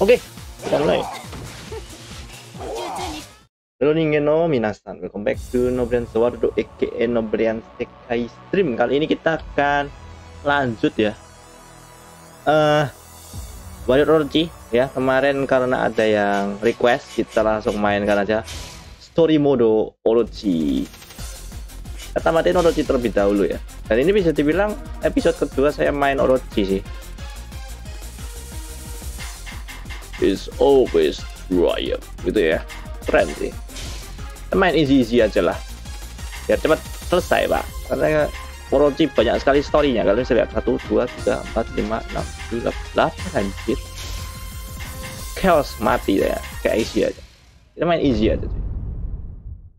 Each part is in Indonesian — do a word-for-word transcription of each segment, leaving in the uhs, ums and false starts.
OK、じゃない。ヘロ人間の皆さん、welcome back to Nobunaga World aka Nobunaga Sekai Stream. Kali ini kita akan lanjut ya. Eh, uh, Warriors Orochi ya. Kemarin karena ada yang request, kita langsung mainkan aja. Story mode Orochi. Kita tamatin Orochi terlebih dahulu ya. Dan ini bisa dibilang episode kedua saya main Orochi sih. Is always royal gitu ya, keren sih. Main easy easy aja lah ya, cepat selesai pak, karena Orochi banyak sekali storynya. Kalian bisa lihat satu dua tiga empat lima enam tujuh delapan, anjir chaos mati ya, kayak easy aja. Kita main easy aja sih.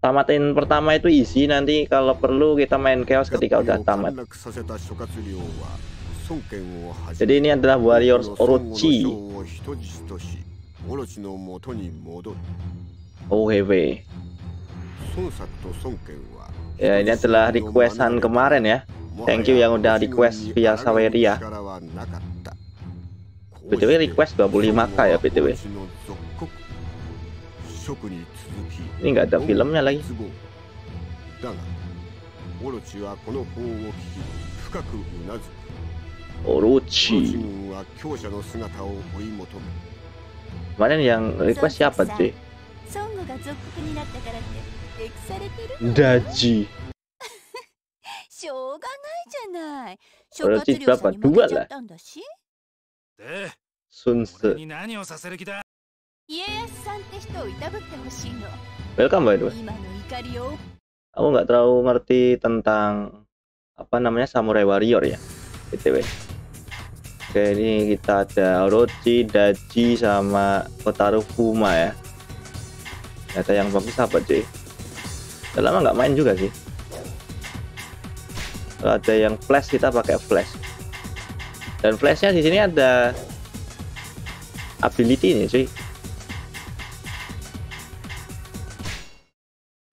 Tamatin pertama itu easy, nanti kalau perlu kita main chaos ketika udah tamat. Jadi ini adalah Warriors Orochi. Oh hehe. Ya ini adalah requestan kemarin ya. Thank you yang udah request via Saweria. B T W request dua puluh lima K ya B T W. Ini nggak ada filmnya lagi. Orochi. Kemarin yang request siapa sih? Daji. Orochi berapa? Dua lah. Sunse. Welcome by the way. Kamu nggak terlalu ngerti tentang apa namanya Samurai Warrior ya, B T W. Oke, ini kita ada Orochi, Daji, sama Kotarō Fūma ya. Ternyata yang bagus apa cuy? Udah lama nggak main juga sih. Kalau ada yang flash kita pakai flash. Dan flashnya di sini ada ability nih cuy.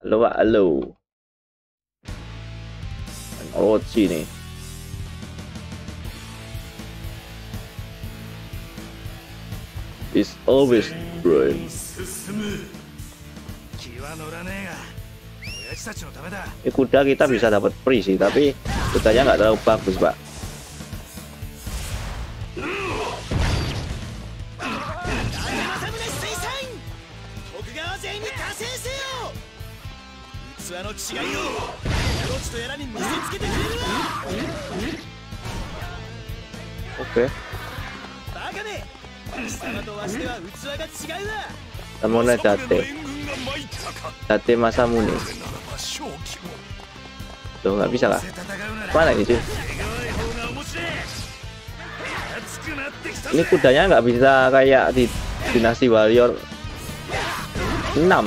Halo, halo. Dan Orochi nih. Is always brave. Ini kuda kita bisa dapat free sih, tapi kudanya nggak terlalu bagus pak. Oke. Okay. Samurai Date Date Masamune. Tuh nggak bisa lah. Mana ini cuy? Ini kudanya nggak bisa kayak di Dynasty Warrior enam.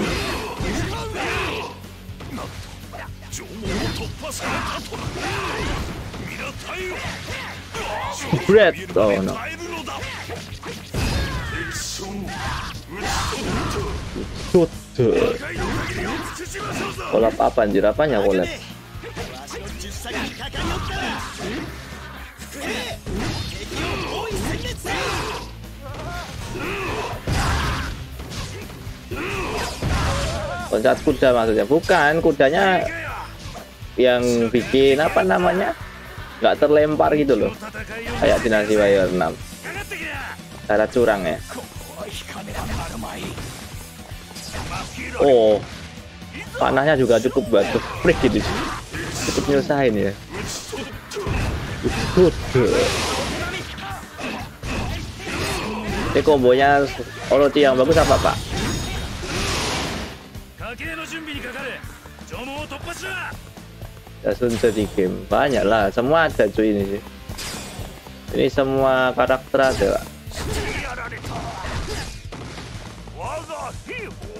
Bread, oh no. Kolab apa anjir, apanya kolab? Loncat kuda maksudnya, bukan kudanya yang bikin apa namanya nggak terlempar gitu loh, kayak Dynasty Warrior enam cara curang ya. Oh, panahnya juga cukup bagus, freak gitu, cukup nyusahin ya. Ini kombonya Orochi yang bagus apa pak? Ya sunset di game banyak lah, semua ada cuy ini sih. Ini semua karakter ada pak.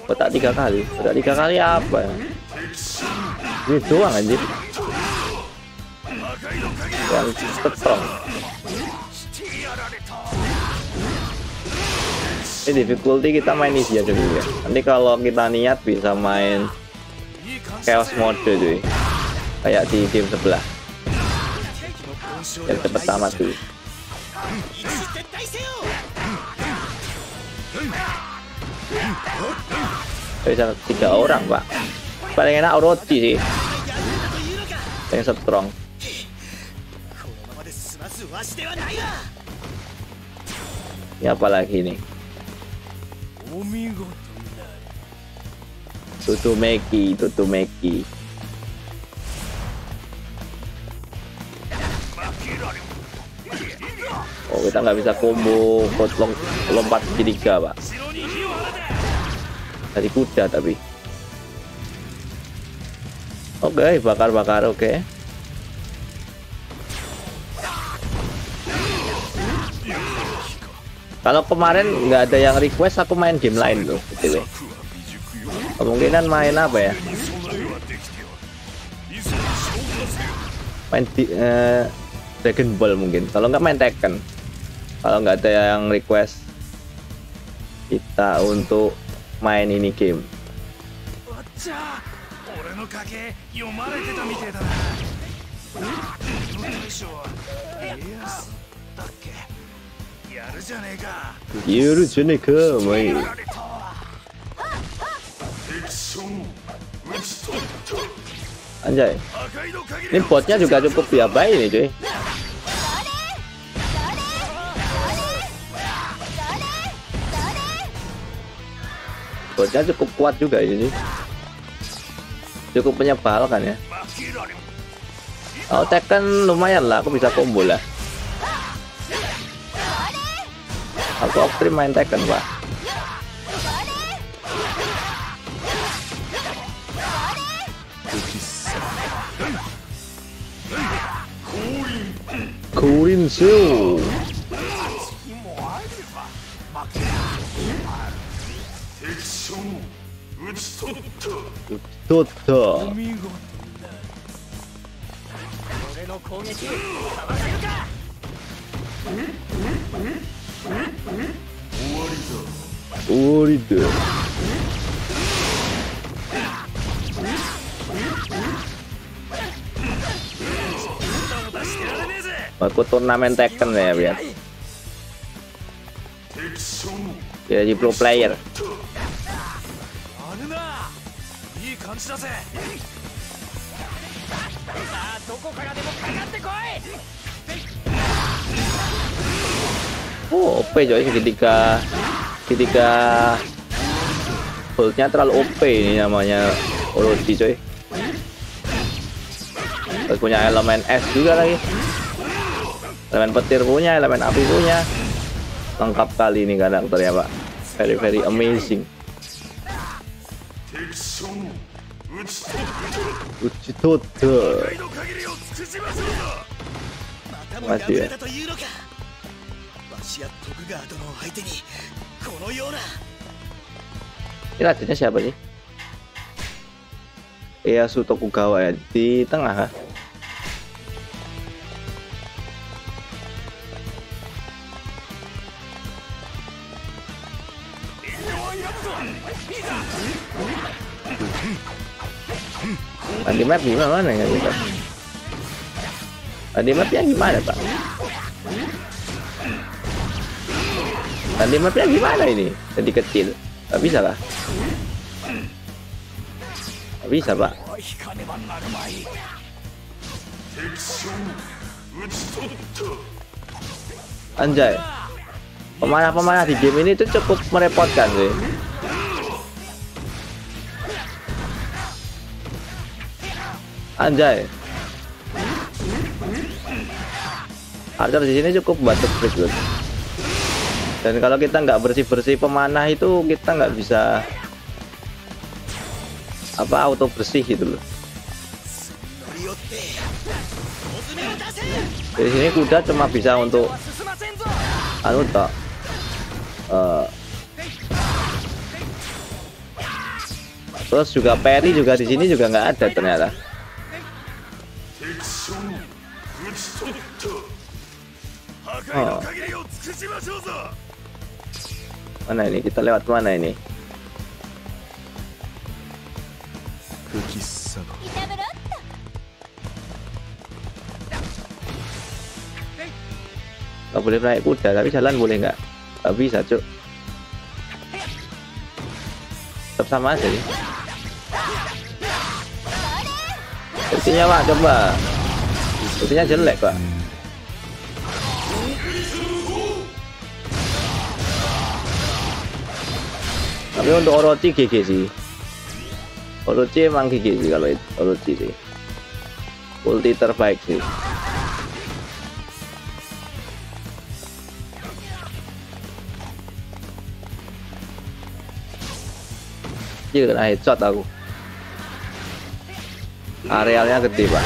Kotak tiga kali, kotak tiga kali apa ya? Ini doang anjir. Yang ketrong. Ini difficulty kita main easy aja dulu ya. Nanti kalau kita niat bisa main chaos mode cuy, kayak di game sebelah. yang pertama sih. Bisa tiga orang pak. Paling enak Orochi sih, yang strong. Ya apalagi nih. Tutumeki, Tutumeki. Oh kita nggak bisa combo kotlong lompat tiga pak. Dari kuda tapi. Oke okay, bakar-bakar oke. Okay. Kalau kemarin nggak ada yang request aku main game lain loh, gitu. Kemungkinan main apa ya? Main di, eh, Dragon Ball mungkin. Kalau nggak main Tekken. Kalau nggak ada yang request kita untuk main ini game. Yuru Juneka, main. Anjay, ini botnya juga cukup diabai nih cuy. Botnya cukup kuat juga ini, cukup menyebalkan ya. Oh Tekken lumayan lah, aku bisa combo lah. Aku off-stream main Tekken, Pak. Kurin Su. Toto. Orida. Aku turnamen Tekken ya biar. Jadi pro player. Oh, O P coy ketika ketika bolt-nya terlalu O P ini namanya Orochi coy. Terus punya elemen es juga lagi. Elemen petir punya, elemen api punya. Lengkap kali ini karakternya, Pak. Very very amazing. Uchitoto. Masih ya. Ini rajanya siapa sih? Iya Sutokugawa ya, di tengah. Tadi map gimana ya kita? Tadi mapnya gimana pak? Tadi mapnya gimana ini? Tadi kecil, nggak bisa lah. Nggak bisa pak. Anjay, pemanah-pemanah di game ini tuh cukup merepotkan sih. Anjay, archer di sini cukup batuk freak loh. Dan kalau kita nggak bersih-bersih pemanah itu kita nggak bisa apa auto bersih gitu loh. Di sini kuda cuma bisa untuk anu tak uh, terus juga peri juga di sini juga nggak ada ternyata. Oh. Mana ini? Kita lewat mana ini? nggak boleh naik kuda, tapi jalan boleh nggak? Nggak bisa, cuk. Tetap sama aja ya. Sepertinya Pak, coba. Sepertinya jelek Pak. Tapi untuk Orochi G G sih. Orochi emang G G sih kalau itu. Orochi sih ulti terbaik sih. Dia kena headshot aku. Arealnya gede Pak.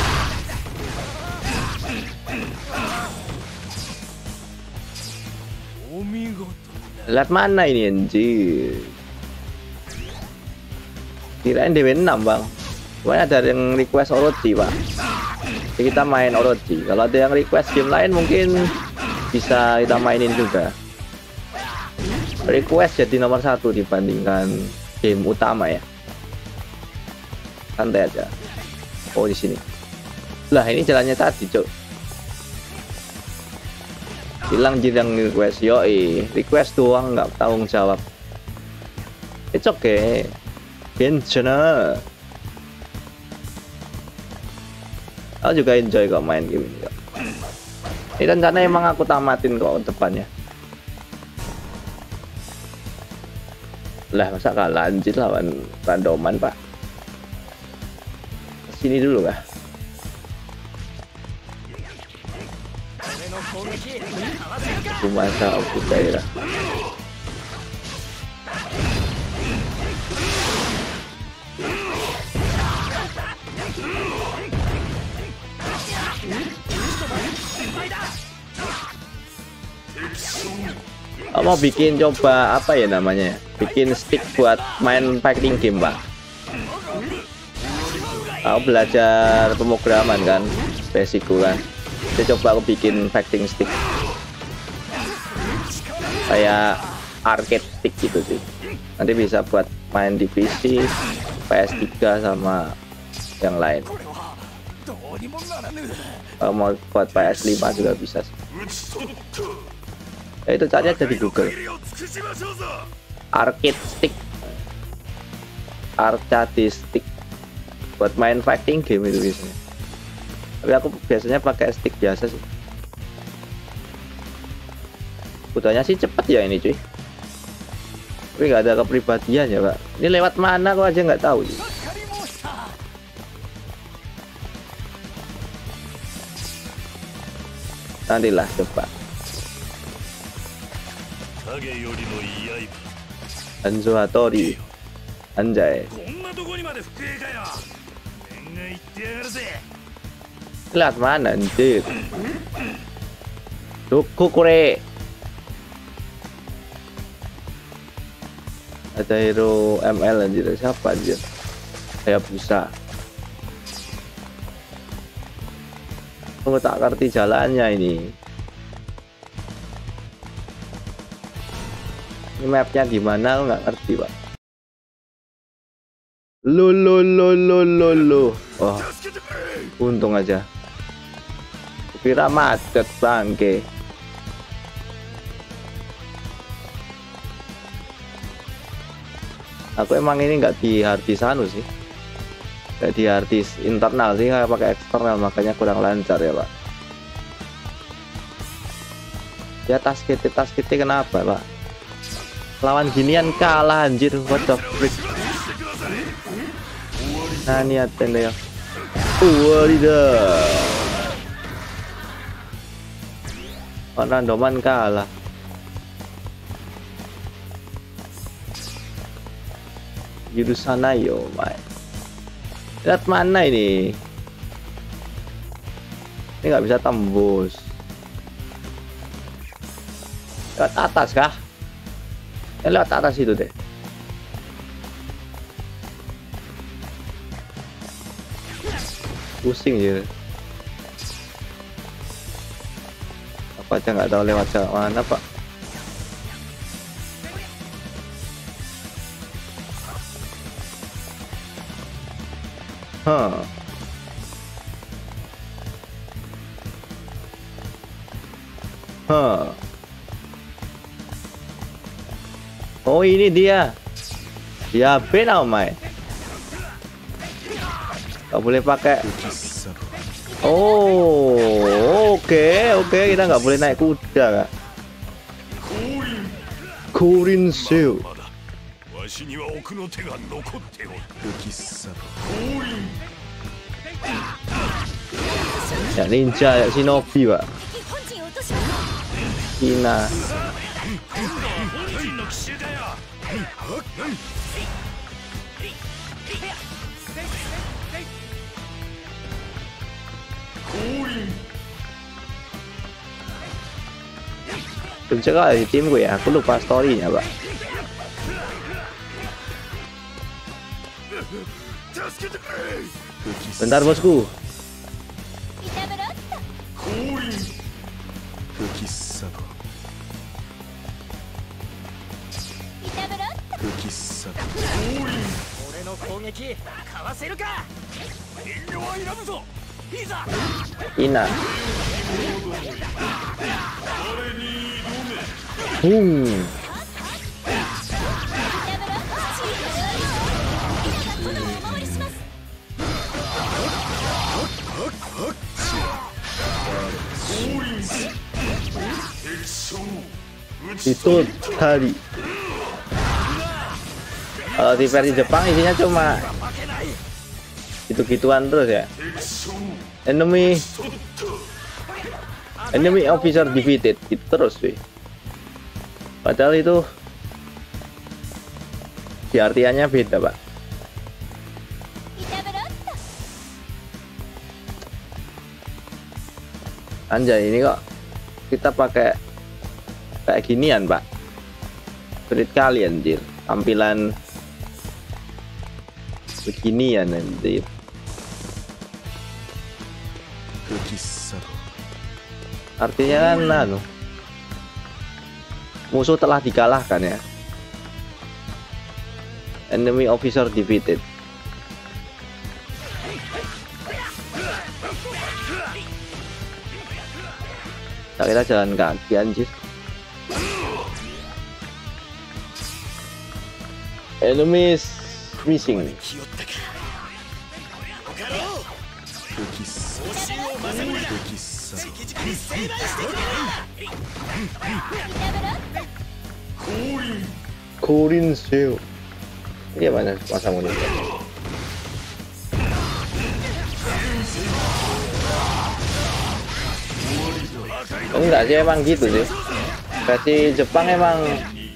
Lihat mana ini anjir. Kirain D W enam Bang. Cuman ada yang request Orochi Pak. Jadi kita main Orochi. Kalau ada yang request game lain mungkin bisa kita mainin juga. Request jadi nomor satu dibandingkan game utama ya, santai aja. Oh di sini lah, ini jalannya tadi cok, hilang jidang request. Yoi request doang nggak tanggung jawab. It's okay bencana. Aku juga enjoy kok main game ini kok. Ini rencana emang aku tamatin kok depannya. Lah masa kalah anjir lawan randoman Pak. Sini dulu kah? Cuma aku daerah. Oh, mau bikin coba apa ya namanya? Bikin stick buat main fighting game Pak. Aku belajar pemrograman kan, basic kan. Saya coba aku bikin fighting stick. Kayak arcade stick gitu sih. Nanti bisa buat main di P C, P S tiga sama yang lain. Kalau mau buat P S lima juga bisa sih. Ya, itu caranya dari Google. Arcade stick, arcade stick buat main fighting game itu biasanya. Tapi aku biasanya pakai stick biasa sih. Kudanya sih cepet ya ini cuy. Tapi nggak ada kepribadian ya Pak. Ini lewat mana kok aja nggak tahu. Cuy. Nantilah coba. Anjo Hatori, anjay. Lihat mana anjir. Doku kure. Ada hero M L anjir, siapa anjir? Saya bisa. Aku tak ngerti jalannya ini. Ini mapnya gimana? Nggak ngerti Pak. Lo lo lo lo lo lo. Oh, untung aja. Kira macet bangke. Aku emang ini nggak di artis anu sih. Nggak di artis internal sih, nggak pakai eksternal makanya kurang lancar ya Pak. Ya tas kiti tas kiti kenapa Pak? Lawan ginian kalah anjir, what the freak. Nah niat tenda ya. Wadidah. Orang randoman kalah. Yudusana yo, my. Lihat mana ini? Ini nggak bisa tembus. Lihat atas kah? Eh, lewat atas itu deh. Pusing ya. Apa aja nggak tahu lewat jalan mana Pak. Huh. Huh. Oh, ini dia. Ya, benar, Mai. Gak boleh pakai. Oh, oke, okay, oke, okay. Kita nggak boleh naik kuda, Kak. Kurin Seu. Ya, ninja, ya, shinobi, Pak. Kina. Penjaga di tim gue ya, aku lupa storynya, Pak. Bentar, bosku. Ina. Hmm. Itu tadi kalau di versi Jepang isinya cuma gitu-gituan terus ya. Enemy Enemy officer defeated gitu terus sih. Padahal itu diartiannya beda, Pak. Anjay, ini kok kita pakai kayak ginian, Pak. Berit kali anjir, tampilan beginian anjir. Artinya kan nah, no. Musuh telah dikalahkan ya. Enemy officer defeated. Nah, kita jalan kaki anjir. Enemy is missing. Kurin Seu. Dia mana Masamune? Enggak sih, emang gitu sih. Versi Jepang emang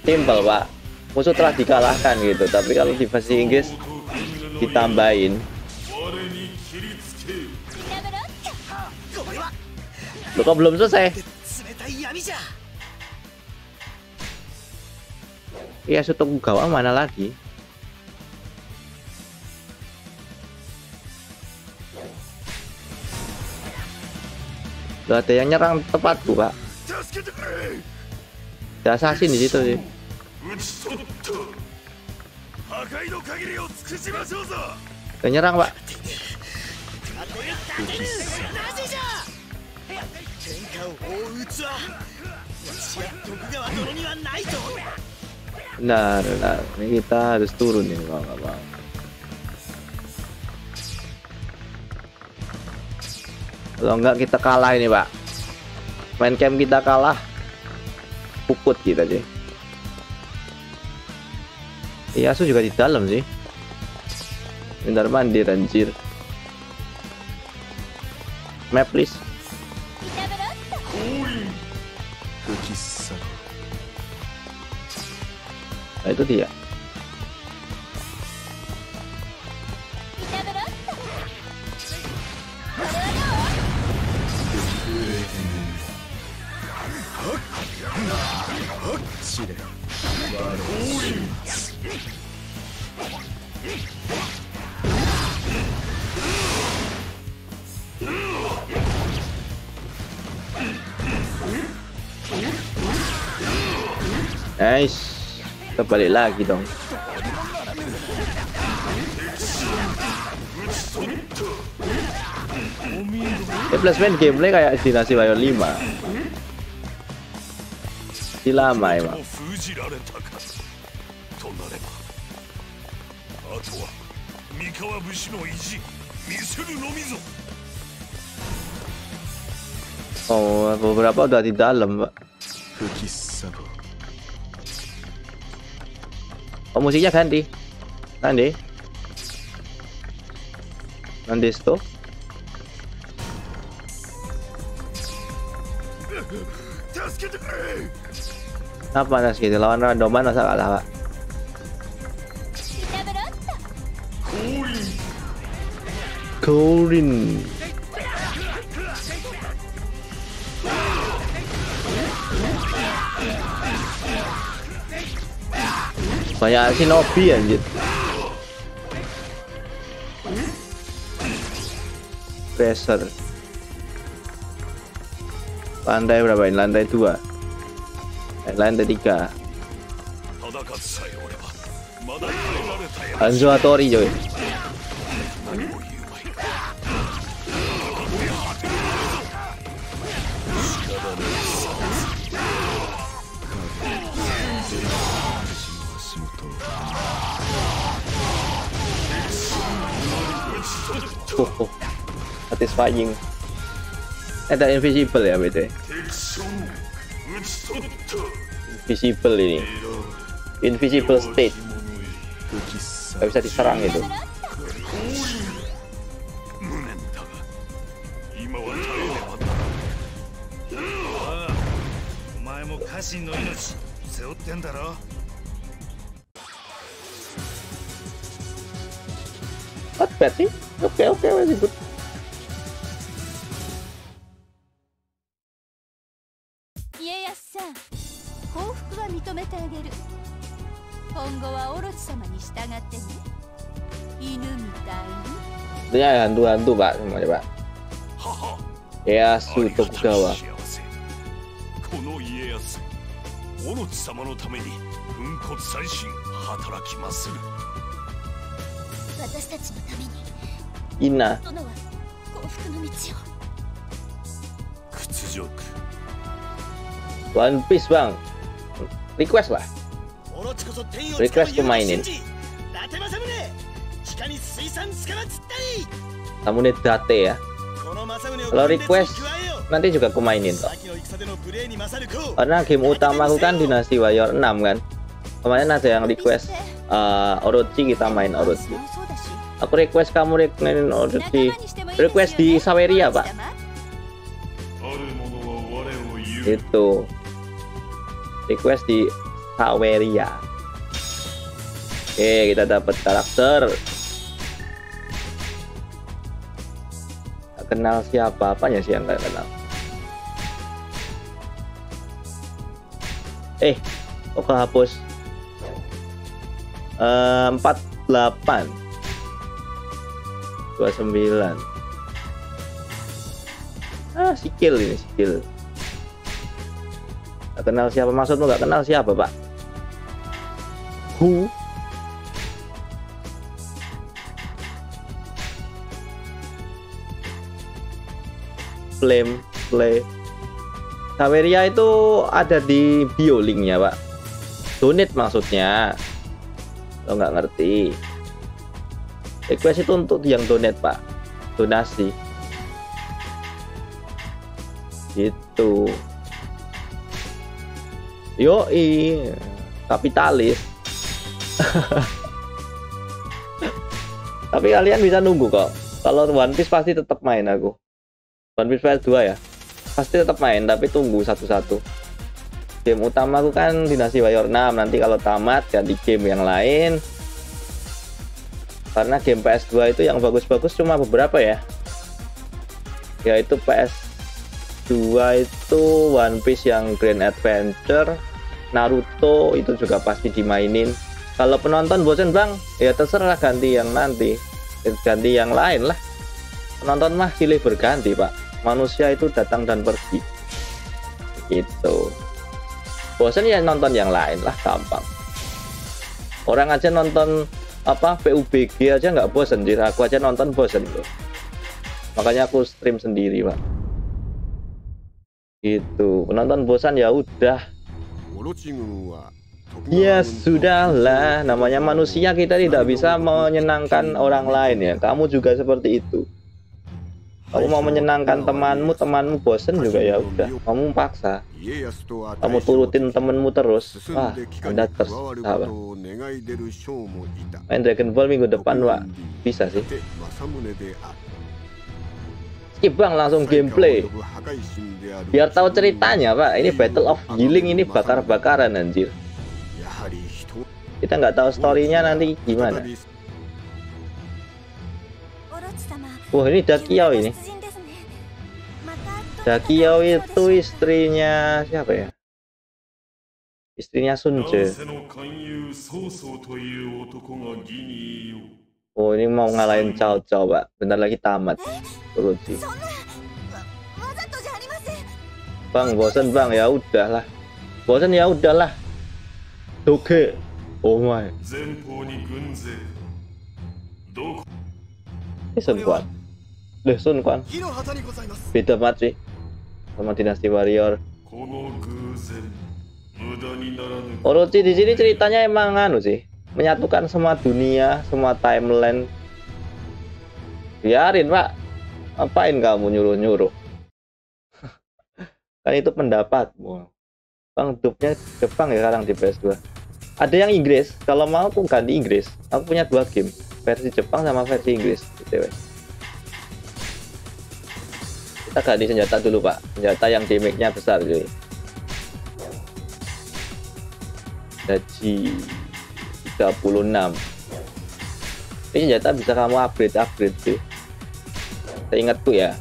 timpel, Pak. Musuh telah dikalahkan gitu, tapi kalau di versi Inggris ditambahin. Loh, kok belum selesai? Iya, Sutoku Gawa mana lagi? Loh, ada yang nyerang tepatku, Pak. Ada assassin di situ sih. Ada nyerang, Pak. Nah, nah, ini kita harus turun nih, kalau nggak mau. Kalau nggak kita kalah ini, Pak. Main camp kita kalah, pukut kita sih. Iyasu juga di dalam sih. Bentar mandi anjir. Map please. Nah, itu dia. Nice. Balik lagi dong. Ya, plus main gameplay kayak Dynasty Warrior lima. Pasti lama emang. Oh, beberapa udah di dalam, Pak. Oh, musiknya ganti. Nanti. Nanti stop. Apa nas gitu? Lawan randoman masa kalah, Pak. Korin. Banyak shinobi anjir. Pressure. Lantai berapa ini? Lantai dua. Eh, lantai tiga. Anjo Atori coy. Oh, satisfying. Ada invisible ya B T W. Invisible ini. Invisible state. Gak bisa diserang itu. Not bad sih. Oke, oke, masih good. Dia hantu-hantu, Pak, semuanya, Pak. Ya, Tokugawa. Ina. One Piece, Bang. Request lah. Request pemainin. Masamune Date ya. Kalau request nanti juga kumainin toh. Karena game utama aku kan Dynasty Warrior enam kan. Kemarin ada yang request uh, Orochi, kita main Orochi. Aku request kamu mainin Orochi. Request di Saweria, Pak. Itu request di Saweria. Oke, kita dapat karakter. Tak kenal siapa, apanya sih yang tak kenal. Eh, kok kehapus? Uh, empat puluh delapan dua puluh sembilan. Ah, sikil ini, sikil. Gak kenal siapa, maksudmu gak kenal siapa, Pak? Who? Flame, play. Saweria itu ada di bio linknya, Pak. Donate maksudnya. Lo nggak ngerti. Request itu untuk yang donate, Pak. Donasi. Gitu. Yoi, kapitalis. Tapi kalian bisa nunggu kok. Kalau One Piece pasti tetap main aku. One Piece P S dua ya. Pasti tetap main, tapi tunggu satu-satu. Game utama aku kan Dynasty Warrior enam. Nanti kalau tamat ganti game yang lain. Karena game P S dua itu yang bagus-bagus cuma beberapa ya. Yaitu P S dua itu One Piece yang Grand Adventure. Naruto itu juga pasti dimainin. Kalau penonton bosen, Bang, ya terserah, ganti yang nanti, ganti yang lain lah. Penonton mah silih berganti, Pak. Manusia itu datang dan pergi. Gitu. Bosen ya nonton yang lain lah, gampang. Orang aja nonton apa P U B G aja nggak bosen, jadi aku aja nonton bosen loh. Makanya aku stream sendiri, Pak. Gitu. Penonton bosan ya udah. Ya sudahlah, namanya manusia kita tidak bisa menyenangkan orang lain ya. Kamu juga seperti itu. Kamu mau menyenangkan temanmu, temanmu bosen juga ya udah. Kamu paksa. Kamu turutin temanmu terus. Ah, Anda tersabar. Main Dragon Ball minggu depan, Wak. Bisa sih. Skip bang, langsung gameplay. Biar tahu ceritanya, Pak. Ini Battle of Healing, ini bakar-bakaran anjir. Kita nggak tahu story-nya nanti gimana. Wah, ini Dakiao ini. Dakiao itu istrinya siapa ya? Istrinya Sunje. Oh, ini mau ngalahin Cao Cao, Pak. Bentar lagi tamat. Orochi. Bang, bosen bang, ya udahlah. Bosen ya udahlah. Oke. Oh my. Ini Sun Quan. Loh, Sun Quan. Beda banget sih sama Dynasty Warrior. Orochi di sini ceritanya emang anu sih, menyatukan semua dunia, semua timeline. Biarin, Pak. Apain kamu nyuruh-nyuruh? Kan itu pendapatmu. Bang, dubnya Jepang ya sekarang di P S dua. Ada yang Inggris, kalau mau aku ganti Inggris. Aku punya dua game, versi Jepang sama versi Inggris. Btw, kita ganti senjata dulu, Pak. Senjata yang damage-nya besar jadi. Daji tiga puluh enam. Ini senjata bisa kamu upgrade-upgrade sih. Seingatku ya.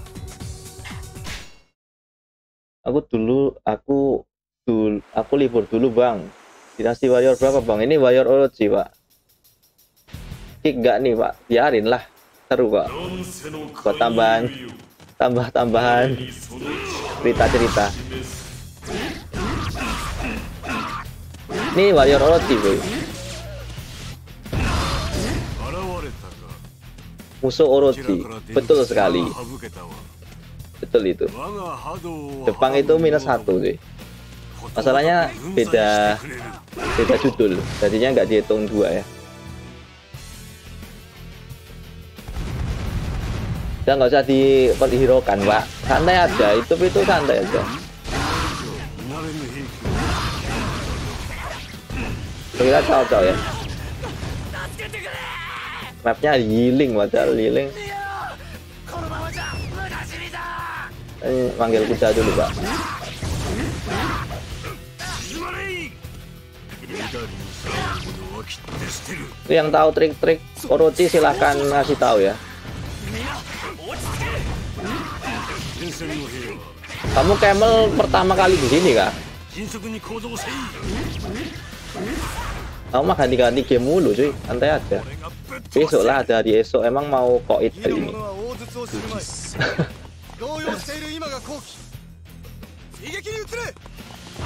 Aku dulu aku dulu aku libur dulu, Bang. Dynasty Warrior berapa, Bang? Ini Warrior Orochi, Pak. Kick nggak nih, Pak? Biarin lah. Seru, Pak. Buat tambahan. Tambah-tambahan. Cerita-cerita. Ini Warrior Orochi, Bang. Musuh Orochi. Betul sekali. Betul itu. Jepang itu minus satu, sih. Masalahnya beda beda judul, jadinya nggak dihitung dua ya. Dan nggak usah diperhiraukan, Pak. Santai aja, itu itu santai aja. Kita cocok ya. Mapnya healing, wajar healing. Eh, panggil kuda dulu, Pak. Yang tahu trik-trik Orochi silahkan ngasih tahu ya. Kamu camel pertama kali di sini kah? Kamu mah ganti-ganti game mulu, cuy. Santai aja. Besok lah, ada hari esok. Emang mau koit hari ini.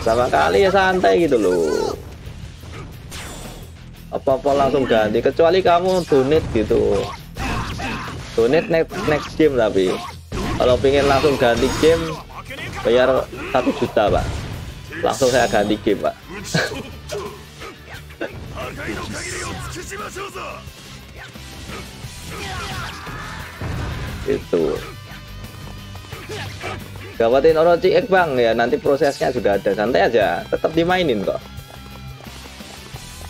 Sama kali ya, santai gitu loh. Apa-apa langsung ganti, kecuali kamu donate gitu. Donate next, next game, tapi kalau pengen langsung ganti game bayar satu juta, Pak. Langsung saya ganti game, Pak. Itu dapatin Orochi Egg, Bang ya, nanti prosesnya sudah ada. Santai aja, tetap dimainin kok.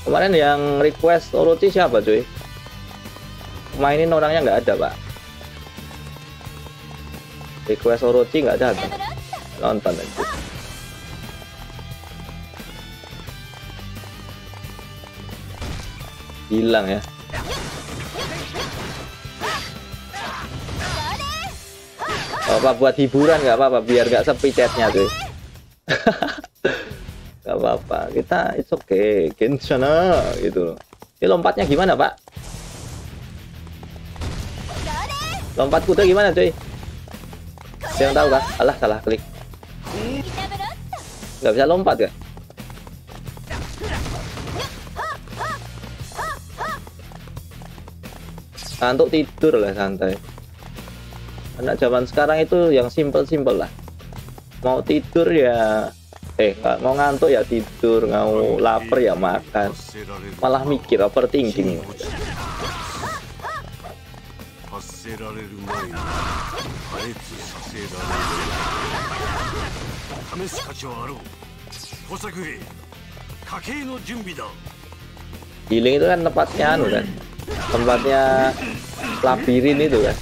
Kemarin yang request Orochi siapa, cuy? Mainin orangnya nggak ada, Pak. Request Orochi nggak ada. Nonton aja. Hilang ya. Gak apa, buat hiburan nggak apa-apa, biar nggak sepi chatnya, cuy. Gak apa-apa, kita it's okay, Gensana gitu loh. Ini lompatnya gimana, Pak? Lompat kuda gimana, cuy? Yang tahu kah? Alah, salah klik. Nggak bisa lompat, kan? Ngantuk tidur lah, santai. Anak zaman sekarang itu yang simple-simple lah. Mau tidur ya eh mau ngantuk ya tidur, mau lapar ya makan, malah mikir, overthinking. Healing itu kan tempatnya anu kan, tempatnya labirin itu kan.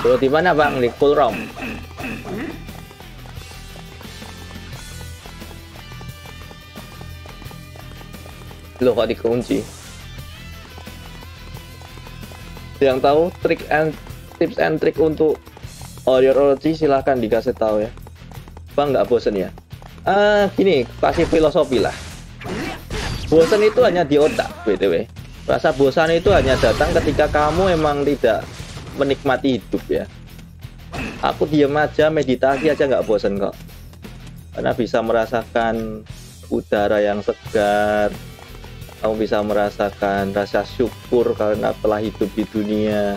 Kalau di mana Bang? Di Cool Room. Loh kok dikunci? Yang tahu trik and tips and trick untuk Warrior Orochi silahkan dikasih tahu ya. Bang nggak bosen ya? Ah, gini, kasih filosofi lah. Bosen itu hanya di otak, btw. Rasa bosan itu hanya datang ketika kamu emang tidak menikmati hidup ya. Aku diam aja, meditasi aja nggak bosan kok, karena bisa merasakan udara yang segar. Kamu bisa merasakan rasa syukur karena telah hidup di dunia.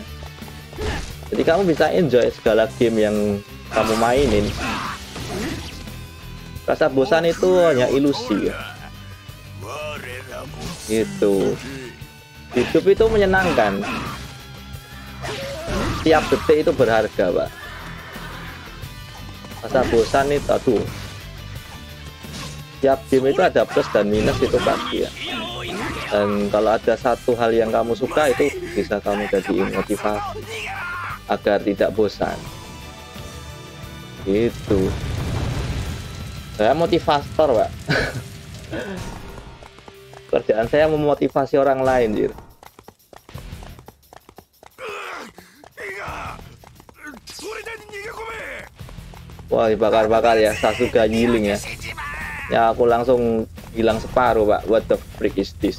Jadi kamu bisa enjoy segala game yang kamu mainin. Rasa bosan itu hanya ilusi ya. Gitu. Hidup itu menyenangkan. Tiap detik itu berharga, Pak. Masa bosan itu, aduh. Tiap game itu ada plus dan minus, itu pasti ya. Dan kalau ada satu hal yang kamu suka, itu bisa kamu jadiin motivasi agar tidak bosan. Gitu. Saya motivator, Pak. Kerjaan saya memotivasi orang lain, Jir. Wah, dibakar-bakar ya, Sasuga giling ya. Ya, aku langsung hilang separuh, Pak. What the freak is this?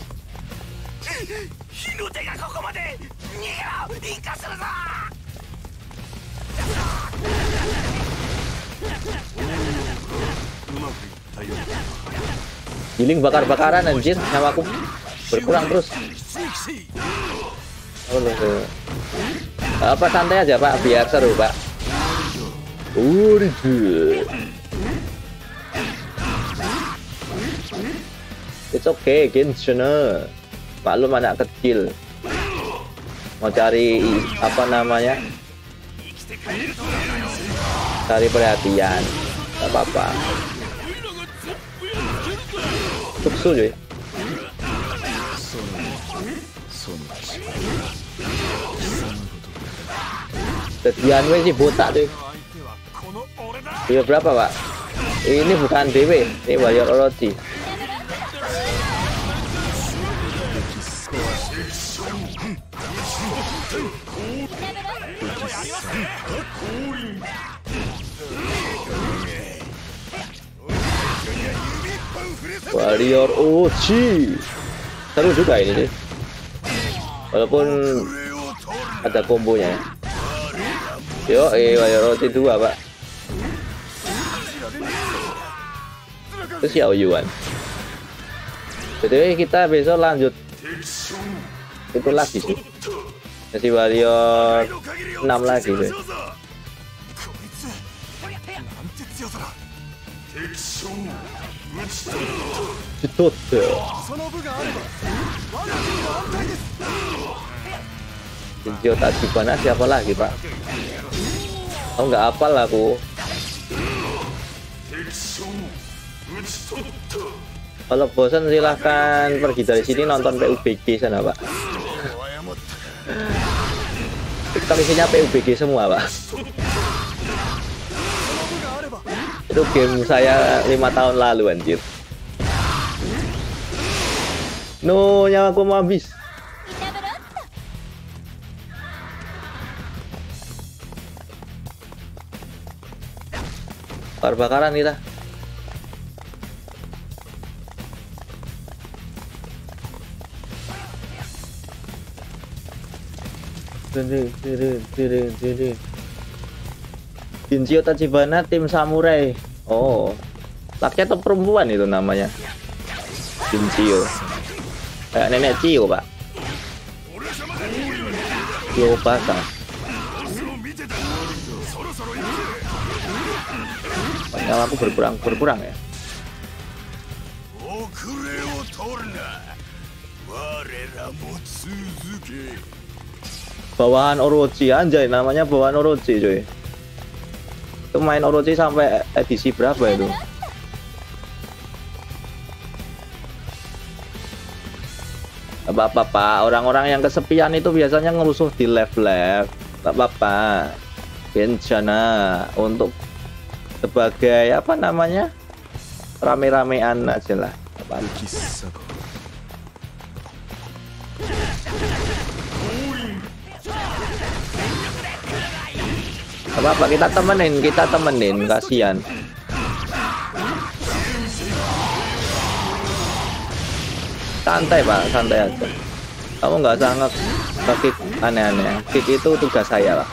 Giling bakar-bakaran, anjir. Nyawa aku berkurang terus. Oh, apa santai aja, Pak, biar seru, Pak. Udah. It's okay, Genshinner. Maklum anak kecil. Mau cari apa namanya? Cari perhatian. Gak apa-apa. Tuksu cuy. Sedian weh sih botak cuy. Dia berapa, Pak? Ini bukan D W, ini Warrior Orochi. Warrior Orochi. Seru juga ini deh. Walaupun ada kombonya ya. Yo, eh Warrior Orochi dua, Pak. Terus ya Oyuan. Jadi kita besok lanjut itu lagi sih. Masih Warrior enam lagi deh. Cetut. Jinjo Tachibana siapa lagi, Pak? Oh, nggak hafal aku. Kalau bosan silahkan pergi dari sini nonton P U B G sana, Pak. TikTok isinya P U B G semua, Pak. Itu game saya lima tahun lalu, anjir. No, nyawa aku mau habis. Bakar-bakaran kita. Jinjo Tachibana tim samurai. Oh, laki atau perempuan itu namanya? Jinjo. Kayak nenek Cio, Pak. Cio Basara. nyawaku berkurang berkurang ya. Bawahan Orochi, anjay namanya bawahan Orochi coy. Itu main Orochi sampai edisi berapa itu? Gak apa-apa, orang-orang yang kesepian itu biasanya ngerusuh di lab-lab. Gak apa-apa, bencana untuk sebagai apa namanya rame-ramean aja lah. Gak apa-apa, kita temenin, kita temenin, kasihan. Santai pak, santai aja. Kamu nggak sangat kick aneh-aneh. Kick itu tugas saya lah.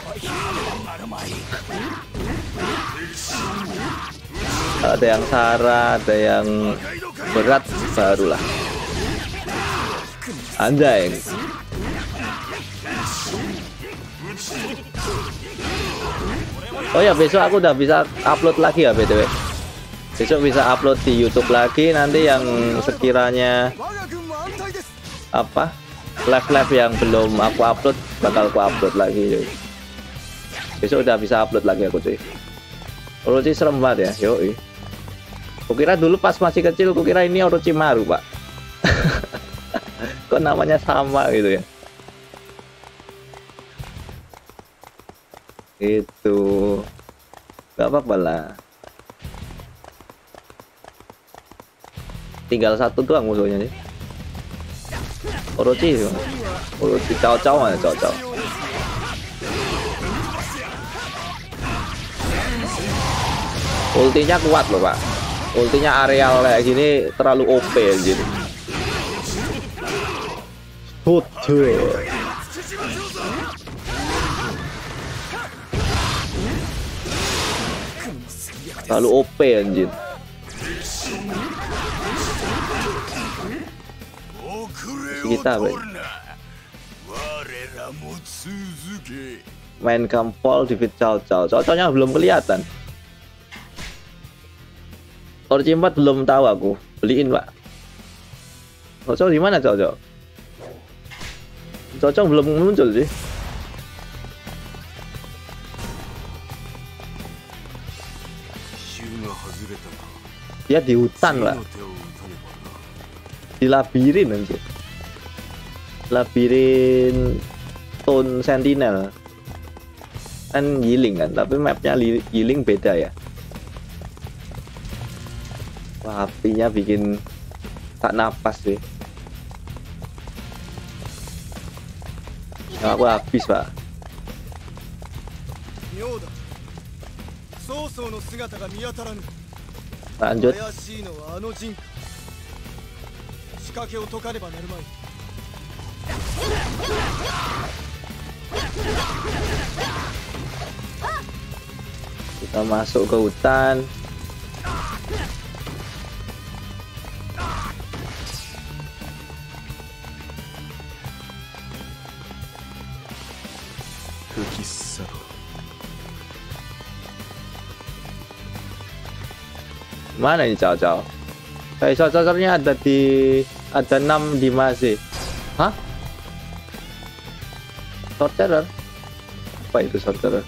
Ada yang sara, ada yang berat, barulah. Anjay. Oh ya, besok aku udah bisa upload lagi ya B T W. Besok bisa upload di YouTube lagi. Nanti yang sekiranya apa live-live yang belum aku upload bakal aku upload lagi cuy. Besok udah bisa upload lagi aku cuy. Orochi serem banget ya yoi. Kukira dulu pas masih kecil kukira ini Orochimaru pak. Kok namanya sama gitu ya. Itu gak apa-apa lah, tinggal satu doang musuhnya nih Orochi, Orochi cao-cao aja, cao-cao. Ultinya kuat loh pak. Ultinya areal kayak gini terlalu O P gitu. Betul. Terlalu O P anjir. Kita bro. Main kampol di fit cao-cao. Cocoknya belum kelihatan. Orochi empat belum tahu aku. Beliin, Pak. Cocok di mana, Cocok? Cocok belum muncul sih. Dia di hutan, Pak. Di labirin anjir. Labirin Tone Sentinel kan giling kan, tapi mapnya giling beda ya. Wah, apinya bikin tak napas sih. Nah, aku habis pak. Lanjut. Kita masuk ke hutan. Mana ini cao-cao? Kayak saucernya ada di ada enam di masih. Hah? Sorcerer? Apa itu sorcerer?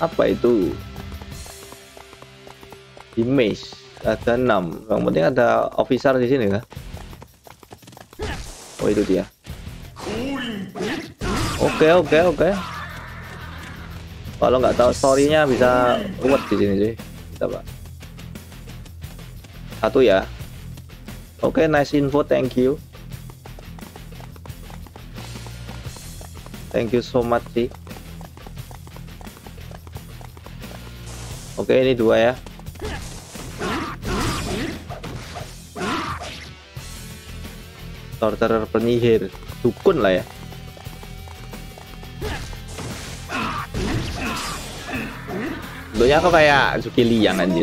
Apa itu? Di maze ada enam. Yang penting ada officer di sini kan? Oh itu dia. Oke oke oke. Kalau nggak tahu storynya bisa buat di sini sih. Coba. Satu ya. Oke nice info, thank you. Thank you so much sih. Oke ini dua ya. Torturer penyihir, dukun lah ya. Bentuknya kok kayak Zuki Liang anjir.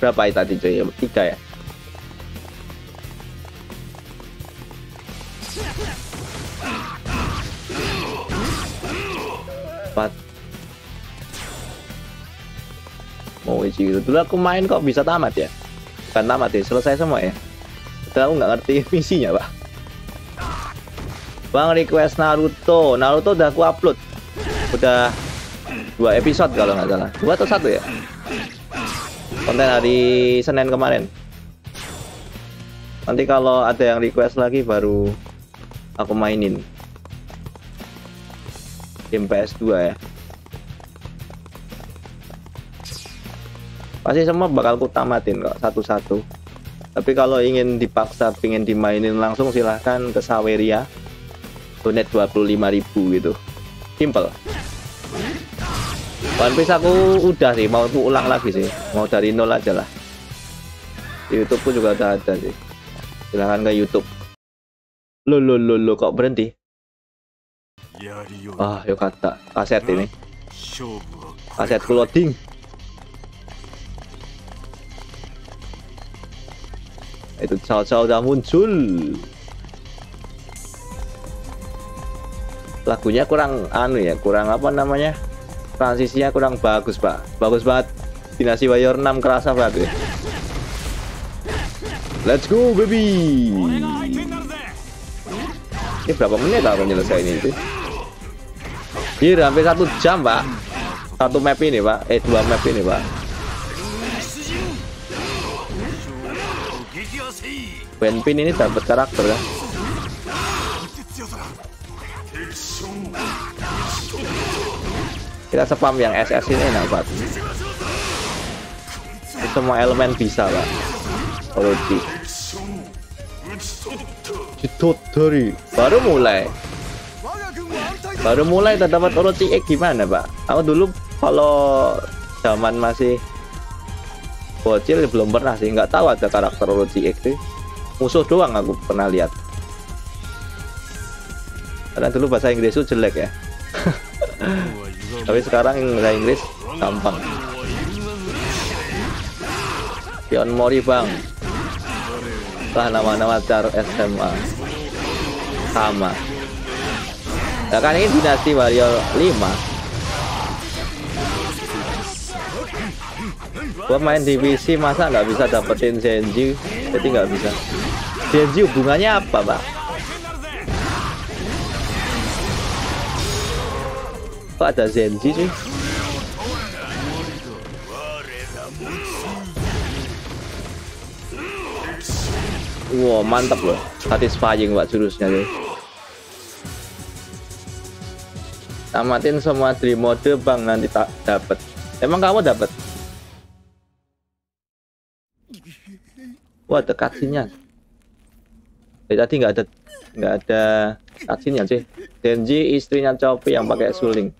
Berapa tadi cuy? Tiga ya. cepat. Mau uji gitu. Dulu aku main kok bisa tamat ya? Bukan tamat ya, selesai semua ya? Tahu nggak ngerti misinya, Pak. Bang request Naruto. Naruto udah aku upload. Udah dua episode kalau nggak salah. Dua atau satu ya? Konten hari Senin kemarin. Nanti kalau ada yang request lagi baru aku mainin. Game P S dua ya. Pasti semua bakal ku tamatin kok satu-satu. Tapi kalau ingin dipaksa, pingin dimainin langsung silahkan ke Saweria. Donate dua puluh lima ribu gitu. Simple. One Piece aku udah sih, mau aku ulang lagi sih. Mau dari nol aja lah. Di YouTube pun juga udah ada sih. Silahkan ke YouTube. Lo lo lo lo kok berhenti? Ah, yuk kata kaset ini. Kaset loading. Itu Cao-Cao udah muncul. Lagunya kurang anu ya, kurang apa namanya? Transisinya kurang bagus, Pak. Bagus banget. Dynasty Warrior enam kerasa banget. Ya. Let's go, baby. Ini berapa menit aku menyelesaikan ini sih? Iya, hampir satu jam, Pak. Satu map ini, Pak. Eh, dua map ini, Pak. Guanping ini dapat karakter ya. Kita spam yang S S ini enak banget. Semua elemen bisa, Pak. Orochi. Jitotori. Baru mulai. Baru mulai udah dapat Orochi eh gimana, Pak? Aku dulu kalau zaman masih bocil belum pernah sih, nggak tahu ada karakter Orochi eh sih. Musuh doang aku pernah lihat. Karena dulu bahasa Inggris itu jelek ya. Tapi sekarang bahasa Inggris gampang. Pion Mori, Bang. Lah nama-nama car S M A. Sama. Nah, kan ini Dynasty Warrior lima. Gua main di P C masa nggak bisa dapetin Zenji? Jadi nggak bisa. Zenji hubungannya apa, Pak? Kok ada Zenji sih? Wow, mantap loh. Satisfying Pak jurusnya nih. Tamatin semua dream mode Bang, nanti tak dapat. Emang kamu dapat? Wah, ada cutscene-nya. Eh, tadi nggak ada nggak ada cutscene-nya sih. Denji istrinya Choppy yang pakai suling.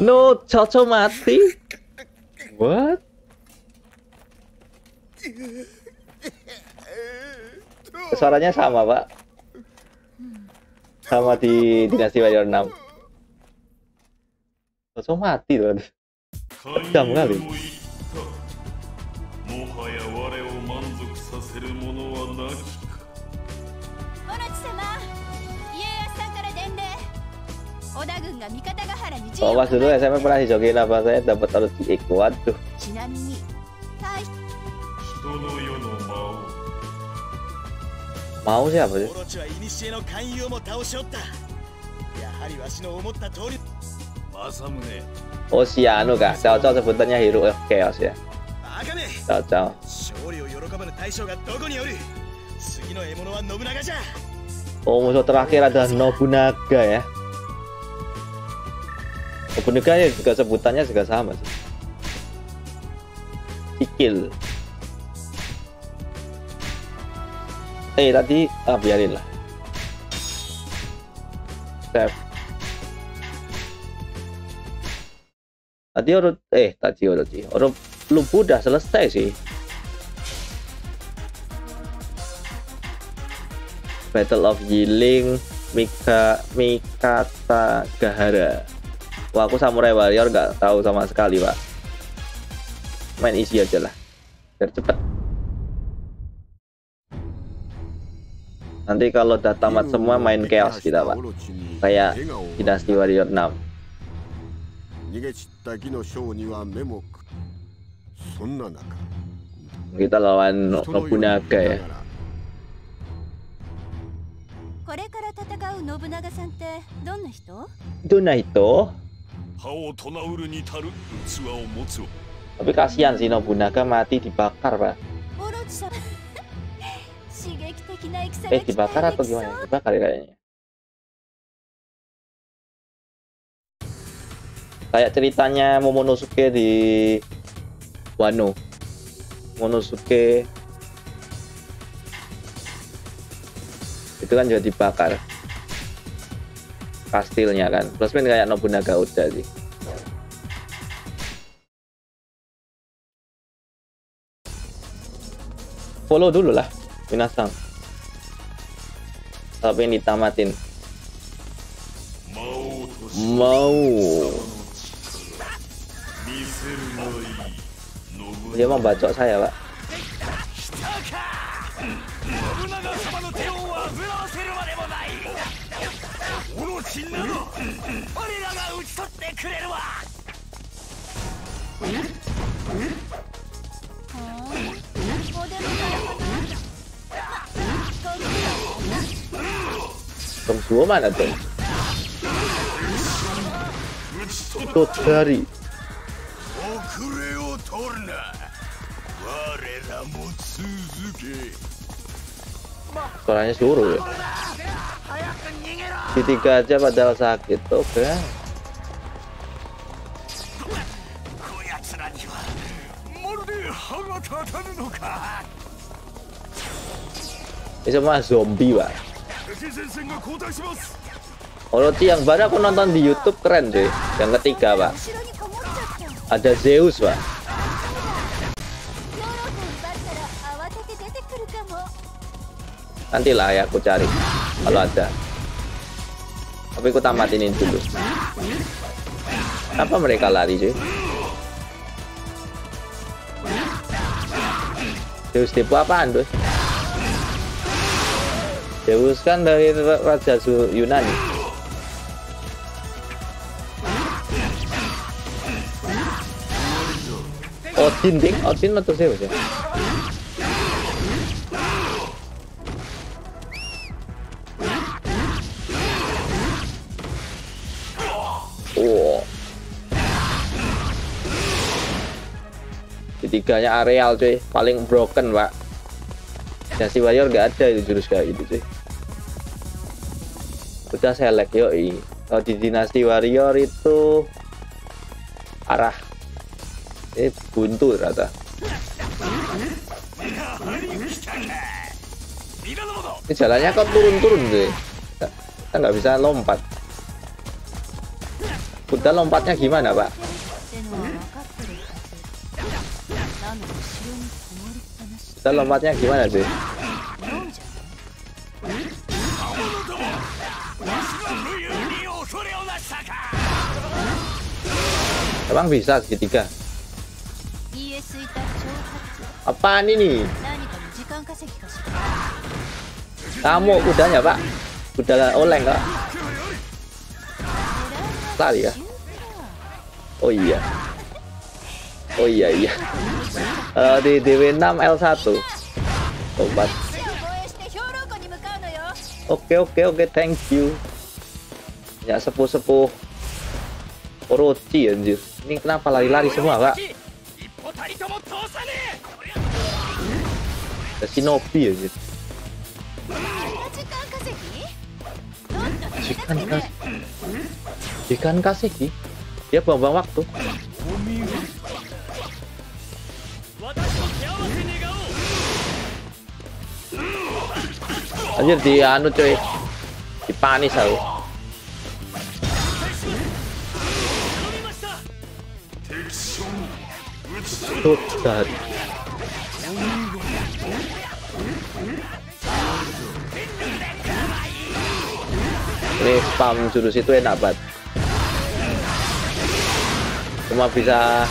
No, Choco mati. What? Suaranya sama, Pak. Sama di Dynasty Warrior enam. Langsung mati tuh. Jam kali. Oh, pas dulu S M P pernah dijokin apa saya dapat harus diikuat tuh. Mau siapa sih? Oh si anu kah? Cao-Cao sebutannya Hero of Chaos ya. Cao-Cao. Oh musuh terakhir adalah Nobunaga ya. Nobunaga ya juga sebutannya juga sama sih. Ikil. Eh tadi ah biarin lah. Save. Tadi urut eh tadi urut sih. Urut Lü Bu udah selesai sih. Battle of Healing Mika Mikata Gahara. Wah aku Samurai Warrior nggak tahu sama sekali Pak. Main easy aja lah. Biar cepet. Nanti kalau udah tamat semua main chaos kita Pak, kayak Dynasty Warrior enam. Kita lawan Nobunaga ya. Donaito? Tapi kasihan sih Nobunaga mati dibakar Pak. Eh dibakar atau gimana? Dibakar ya kayaknya. Kayak ceritanya Momonosuke di Wano. Momonosuke itu kan juga dibakar kastilnya kan. Plus min kayak Nobunaga udah sih. Follow dulu lah Minasang. Tapi ini tamatin. Mau. Dia mau bacok saya, Pak. Tunggu mana tuh? Totari. Suaranya suruh ya. Di tiga aja padahal sakit, oke. Ini semua zombie Pak. Orochi yang baru aku nonton di YouTube keren deh. Yang ketiga Pak, ada Zeus Pak. Nantilah ya aku cari kalau ada. Tapi aku tamatin ini dulu. Kenapa mereka lari sih? Zeus tipe apaan tuh? Zeus kan dari Raja Yunani. Odin ding, Odin atau Zeus ya? Oh. Ketiganya areal cuy, paling broken Pak. Dynasty Warrior nggak ada itu jurus kayak gitu cuy. Udah select yoi. Kalau di Dynasty Warrior itu arah eh buntu rata. Ini jalannya kok turun-turun deh. Kita nggak bisa lompat. Udah lompatnya gimana Pak? Kita lompatnya gimana sih? Emang bisa segitiga? Apaan ini? Kamu kudanya Pak? Kuda oleng Pak? Lari ya? Oh iya. Oh iya iya. Uh, di D W enam L satu. Obat. Oke oke oke thank you. Ya sepuh-sepuh Orochi anjir. Ini kenapa lari-lari semua Pak? Shinobi anjir. Jikan kas Jikan Kaseki. Dia buang-buang waktu. Anjir di anu coy. Dipanis aku. Totari. Ini spam jurus itu enak banget. Cuma bisa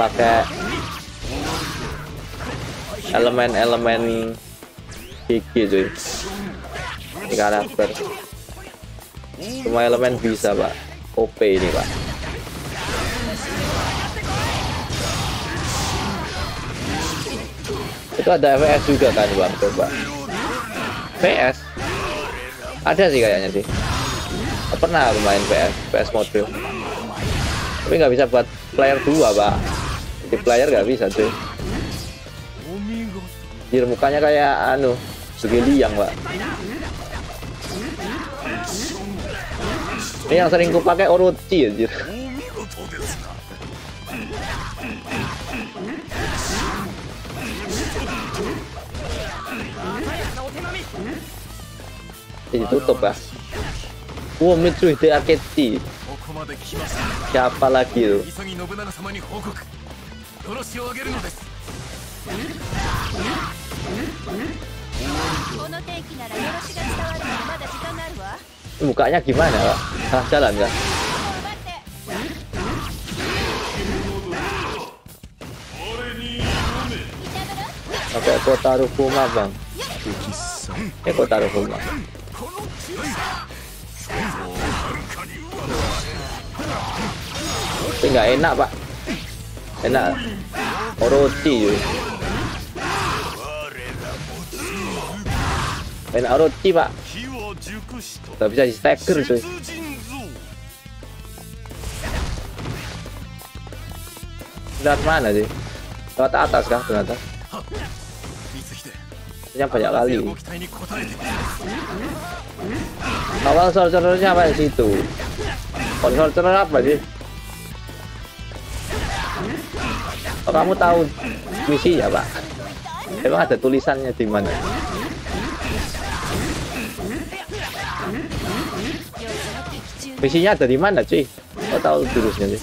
pakai elemen-elemen gigi cuy. karakter. Semua elemen bisa, Pak. O P ini, Pak. Itu ada F P S juga kan, Bang? Coba. P S? Ada sih kayaknya sih. Pernah aku main P S, P S model. Tapi nggak bisa buat player dua, Pak. Di player nggak bisa tuh. Jir mukanya kayak anu, segeliang, Pak. Ini yang sering kupakai Orochi, anjir. Ini tutup, Pak. Wow, Mitsui de Akechi. Siapa lagi tuh? Mukanya gimana, Pak? Salah jalan kan? Oke, Kotarō Fūma, Bang. Eh, Kotarō Fūma. Tapi nggak enak, Pak. Enak Orochi. Enak Orochi, Pak. Gak bisa di stacker, cuy. Lewat mana sih? Lewat atas kah ternyata? Punya banyak kali. Awal sorcerernya apa di situ? Oh, sorcerer apa sih? Oh, kamu tahu misinya, Pak? Emang ada tulisannya di mana? Misinya ada di mana, cuy? Kau tahu jurusnya sih?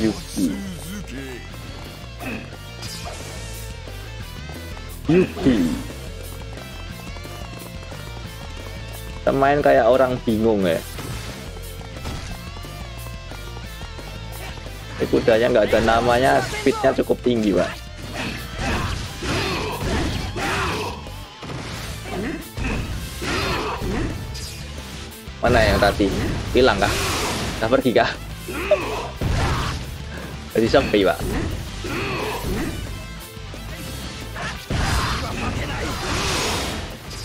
Yuki. Yuki. Kita main kayak orang bingung ya. Kudanya nggak ada namanya, speednya cukup tinggi, Pak. Mana yang tadi? Hilang kah? Nah, pergi kah? Jadi sampai, Pak.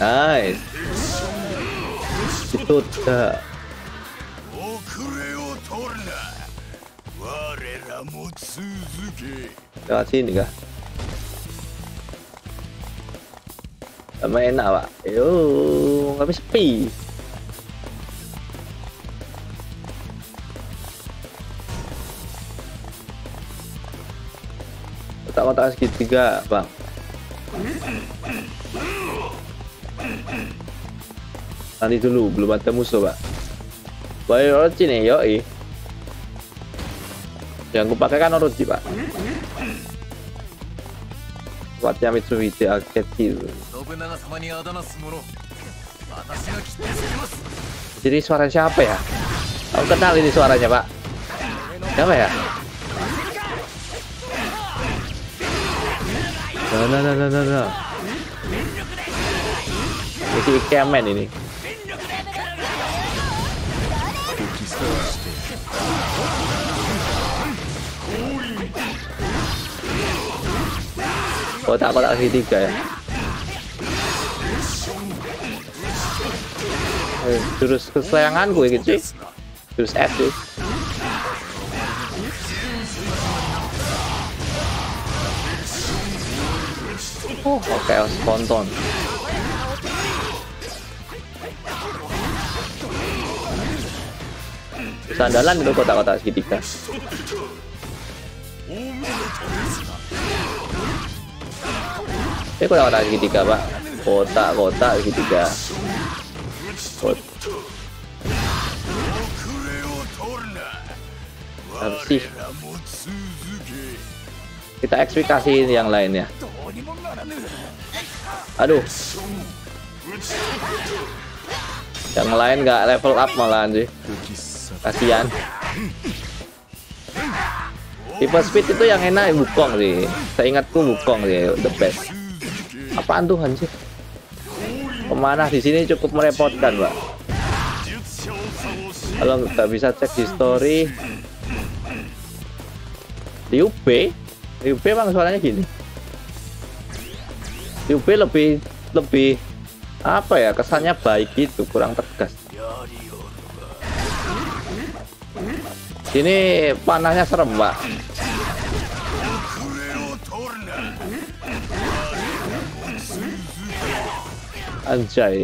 Nice. Itu dah. Lewat sini kah? Sama enak, Pak. Yo, tapi sepi. Kotak-kotak segitiga, Bang. Nanti dulu, belum ada musuh, Pak. Warrior Orochi nih, yoi. Yang gue pakai kan Orochi, Pak. Kuatnya Mitsui de Akechi. Jadi suara siapa ya? Aku kenal ini suaranya, Pak. Siapa ya? Nah, nah, nah, nah, nah. Ini ikemen ini. Kotak-kotak segitiga ya. Eh, jurus kesayangan gue gitu. Jurus F tuh. Oh, oke, okay, spontan. Sandalan itu kotak-kotak segitiga. Ini kotak-kotak segitiga, Pak. Kotak-kotak segitiga. Kotak. Bersih. Kita eksplikasiin yang lainnya. Aduh. Yang lain nggak level up malahan sih. Kasihan. Tipe speed itu yang enak Wukong sih. Saya ingatku Wukong sih the best. Apaan tuh anjir? Pemanah di sini cukup merepotkan, Pak. Kalau nggak bisa cek history. Lü Bu, Lü Bu emang suaranya gini. Lü Bu lebih lebih apa ya, kesannya baik gitu, kurang tegas. Ini panahnya serem, Pak. Anjay.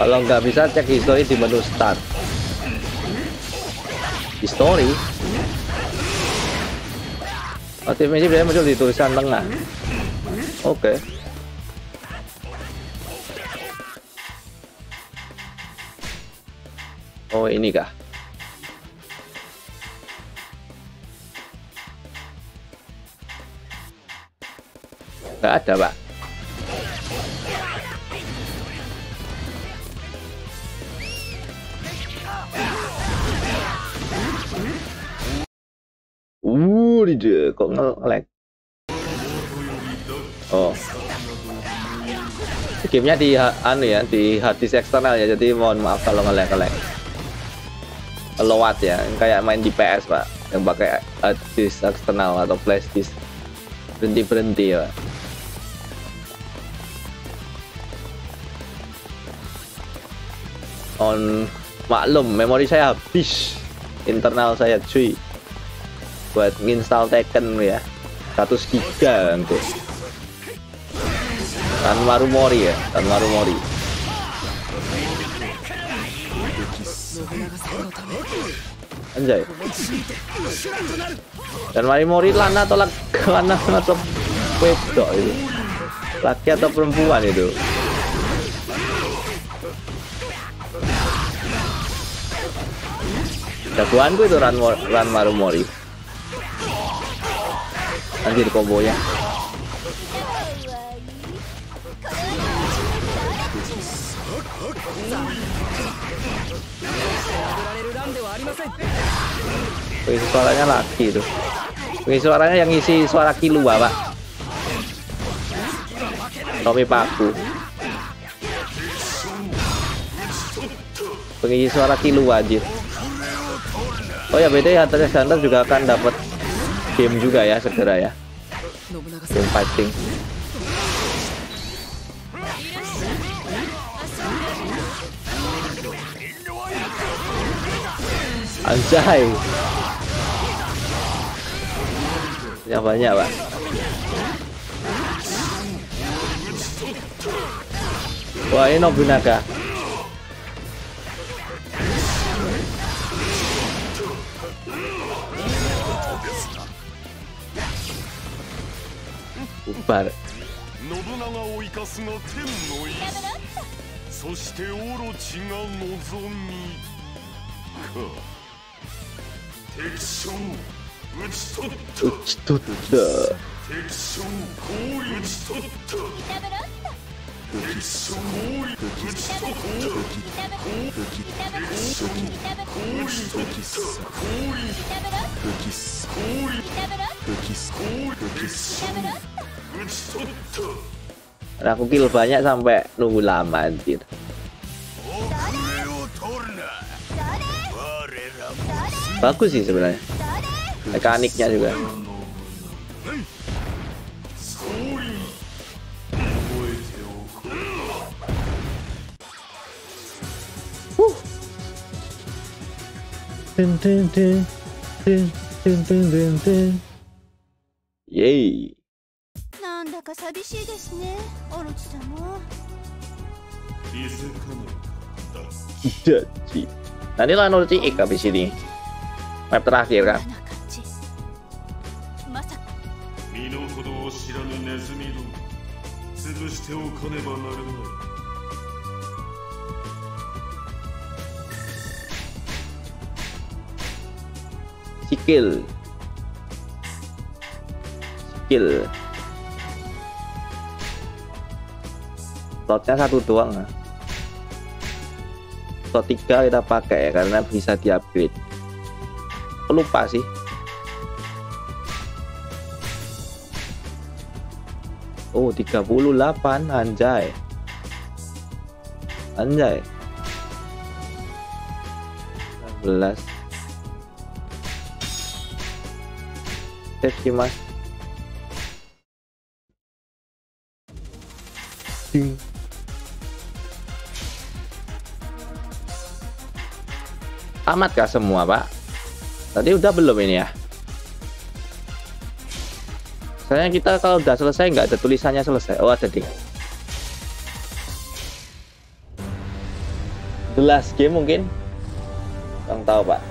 Kalau nggak bisa cek history di menu start. History. Otomatis dia muncul di tulisan tengah. Oke. Okay. Oh, ini kah? Nggak ada, Pak. Uh, dia kok nge-lag. Oh, gamenya di anu ya, di hard disk eksternal ya, jadi mohon maaf kalau ngelag-ngelag. Lewat ya, kayak main di P S Pak, yang pakai hard disk eksternal atau flash disk berhenti berhenti ya. Pak. On maklum, memori saya habis, internal saya cuy, buat install Tekken ya, seratus giga untuk. Tanmaru Mori ya, Tanmaru Mori. Anjay. Tanmaru Mori lana atau lana atau wedok itu. Laki atau perempuan itu. Jagoanku itu Tanmaru Mori. Anjir kombonya. Wih, suaranya laki tuh. Wih, suaranya yang ngisi suara kilua, Pak. Tommy Paku. Pengisi suara kilua aja. Oh ya, beda Hunter x Hunter juga akan dapat game juga ya segera ya. Game fighting. Anjay, yang banyak Pak. Wah, ini Nobunaga. Bubar. Aku kill banyak sampai nunggu lama anjir. Bagus sih sebenarnya. Mekaniknya juga. Huh. Dun dun dun dun dun dun dun dun. Yay. Nandaka sabishi desu ne, Orochi-sama. Daji. Nanti lah Orochi ik habis ini. Map terakhir kan. Skill. Skill. slotnya satu doang lah. Slot tiga kita pakai ya, karena bisa diupgrade. Lupa sih. Oh tiga puluh delapan, anjay anjay enam belas. Save sih mas. Ding. Amat kah semua pak? Tadi udah belum ini ya? Soalnya kita kalau udah selesai nggak ada tulisannya selesai. Oh ada deh. The last game mungkin. Nggak tahu pak.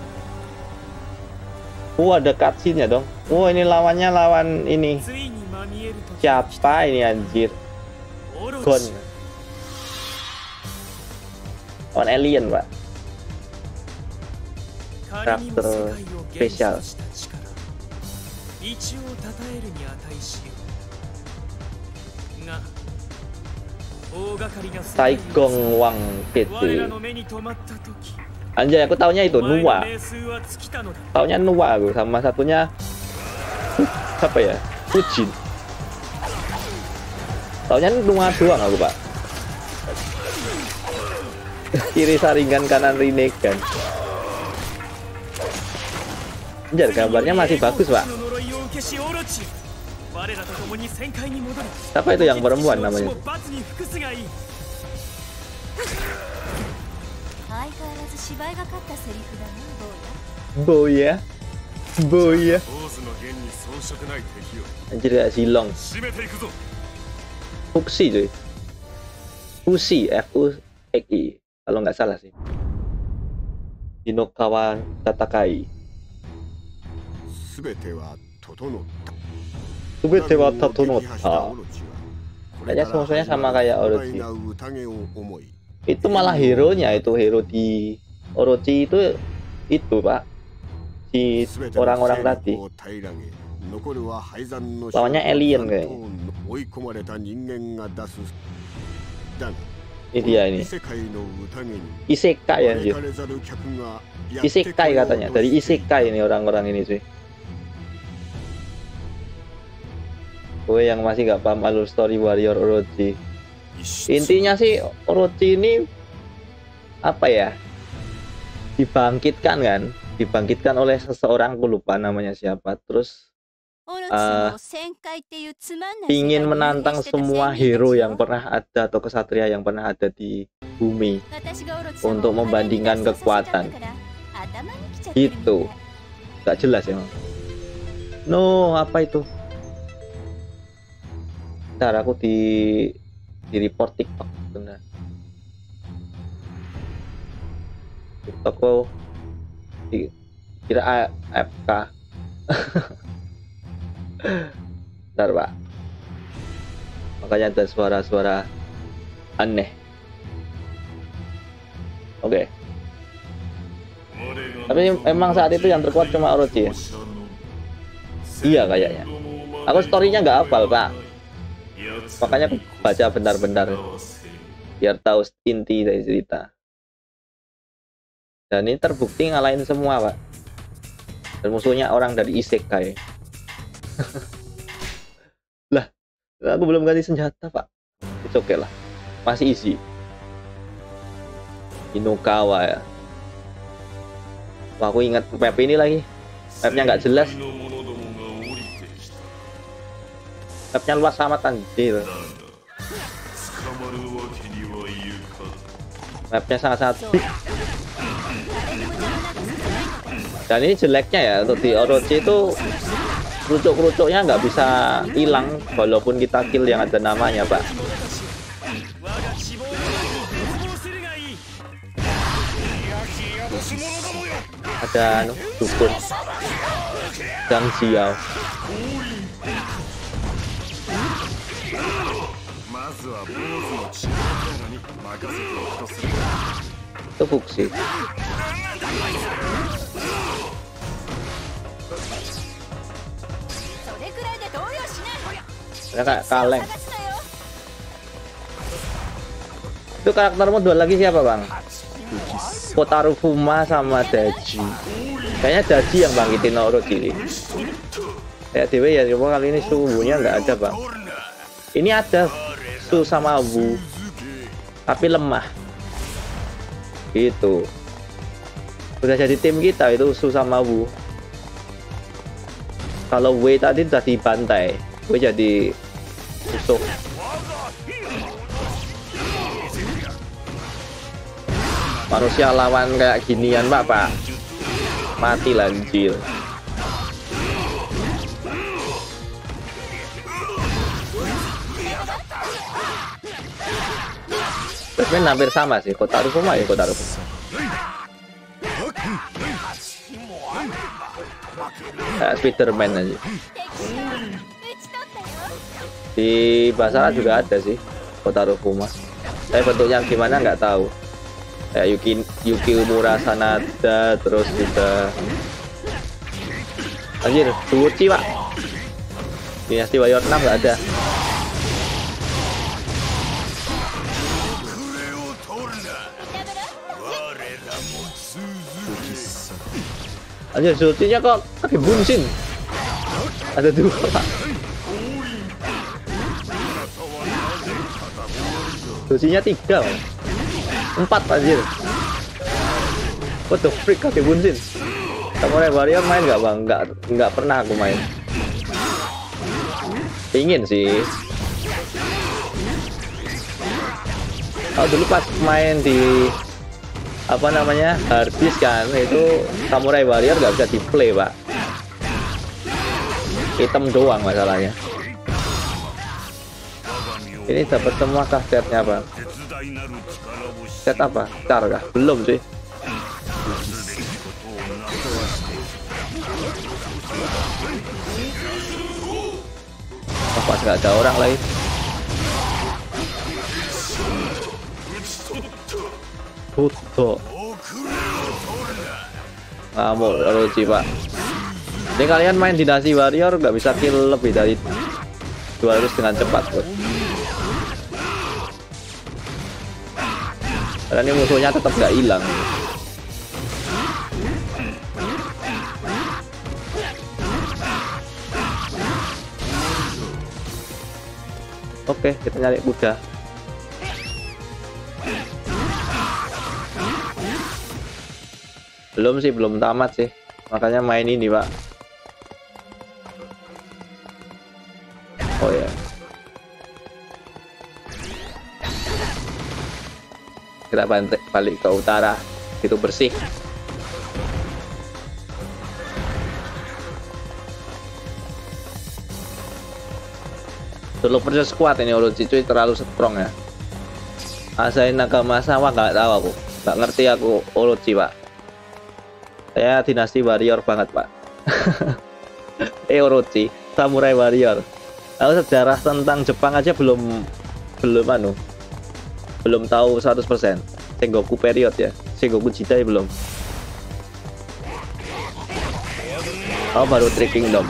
Oh ada cutscene-nya dong. Oh ini lawannya lawan ini. Siapa ini anjir? Gon. Lawan alien pak. Karakter spesial. Saigong Wang Kete. Anjay aku taunya itu Nua. Taunya Nua aku sama satunya apa ya? Fujin. Taunya Nua doang aku pak. Kiri Sharingan kanan Rinnegan. Anjay gambarnya masih bagus pak. Siapa itu yang perempuan namanya? Boya, Boya. Anjir kayak silong. Fuxi cuy. Fuxi, F U X I kalau nggak salah sih. Hinokawa Tatakai. Kayaknya semuanya sama kayak Orochi. Itu malah hero-nya itu, hero di Orochi itu itu pak, si orang-orang tadi. Lawannya alien kayaknya. Ini dia ini. Isekai ya sih. Isekai katanya, dari isekai ini orang-orang ini sih. Gue yang masih gak paham alur story Warrior Orochi. Intinya sih Orochi ini apa ya, dibangkitkan kan, dibangkitkan oleh seseorang, gue lupa namanya siapa. Terus uh, ingin menantang semua hero yang pernah ada atau kesatria yang pernah ada di bumi untuk membandingkan kekuatan. Itu gak jelas ya. No apa itu? Ntar aku di di report TikTok benar. TikTok aku di, kira A F K. Ntar pak. Makanya ada suara-suara aneh. Oke. Okay. Tapi emang saat itu yang terkuat cuma Orochi ya? Iya kayaknya. Aku story-nya nggak hafal pak. Makanya aku baca benar-benar biar tahu inti dari cerita. Dan ini terbukti ngalahin semua pak. Dan musuhnya orang dari isekai. Lah, aku belum ganti senjata pak. It's okay lah, masih easy. Hinokawa ya. Wah, aku ingat map ini lagi. Mapnya nggak jelas. Mapnya luas amat anjir. Mapnya sangat-sangat big. Dan ini jeleknya ya, untuk di Orochi itu kerucuk-kerucuknya nggak bisa hilang walaupun kita kill yang ada namanya pak. Ada anu, dukun dan sial. Itu Fuxi. Mereka kaleng. Itu karaktermu dua lagi siapa, Bang? Kotarō Fūma sama Daji. Kayaknya Daji yang bangkitin Orochi ini. Ya dewe ya, cuma kali ini suhunya nggak ada, Bang. Ini ada Su sama Bu, tapi lemah. Gitu. Udah jadi tim kita itu Su sama Bu. Kalau W tadi udah dibantai, gue jadi busuk. Manusia lawan kayak ginian, Bapak. Mati lanjil. Terus main hampir sama sih, Kotarō Fūma ya Kotarō Fūma. Nah, Spiderman aja. Di Basara juga ada sih Kotarō Fūma. Tapi bentuknya gimana nggak tahu. Ya Yuki Yuki Umura Sanada terus juga. Anjir, Fuxi, Pak. Dynasty Warrior enam nggak ada. Anjir, Fuxinya kok pakai bunsin. Ada dua, Pak. Fuxinya tiga, Pak. Empat, anjir. What the freak, pakai bunsin. Samurai Warrior main nggak, Bang? Nggak, nggak pernah aku main. Pingin sih. Oh, dulu pas main di apa namanya harddisk kan, itu Samurai Warrior nggak bisa di play, Pak. Item doang masalahnya. Ini dapat semua kah setnya, Pak? Set apa? Star kah? Belum sih. Apa nggak ada orang lain? Tuh, ngamuk Orochi, Pak. Jadi kalian main Dynasty Warrior nggak bisa kill lebih dari dua ratus dengan cepat, Bro. Karena ini musuhnya tetap nggak hilang. Oke, kita nyari kuda. Belum sih, belum tamat sih. Makanya main ini, Pak. Oh ya. Yeah. Kita balik ke utara. Itu bersih. Dulu persis kuat ini Orochi, cuy, terlalu strong ya. Asai Nagamasawa nggak tahu aku. Nggak ngerti aku Orochi, Pak. Saya Dynasty Warrior banget, Pak. Eh, Orochi, Samurai Warrior. Kalau sejarah tentang Jepang aja belum belum anu. Belum tahu seratus persen. Sengoku period ya. Sengoku Jidai belum. Oh, baru Three Kingdom.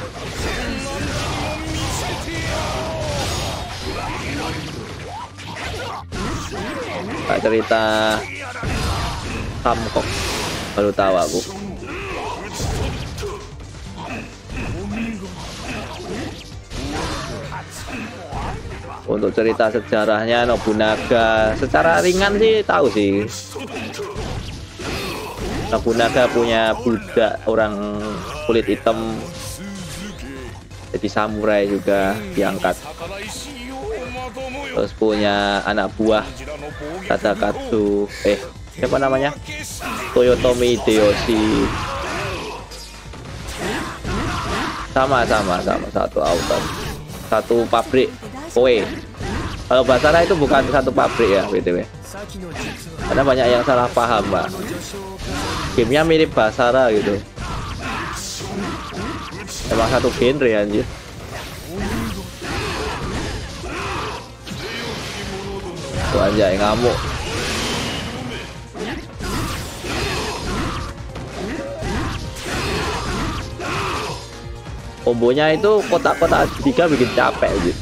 Pak, cerita Kamkok baru tahu aku. Untuk cerita sejarahnya Nobunaga secara ringan sih tahu sih. Nobunaga punya budak orang kulit hitam jadi samurai juga diangkat. Terus punya anak buah Tadakatsu, eh siapa namanya, Toyotomi Hideyoshi. Sama-sama sama satu autor, satu pabrik. Koe. Kalau Basara itu bukan satu pabrik ya, B T W. Karena banyak yang salah paham, Pak. Gamenya mirip Basara gitu. Emang satu genre, anjir. Tuh anjay, ngamuk. Kombonya itu kotak-kotak tiga bikin capek gitu.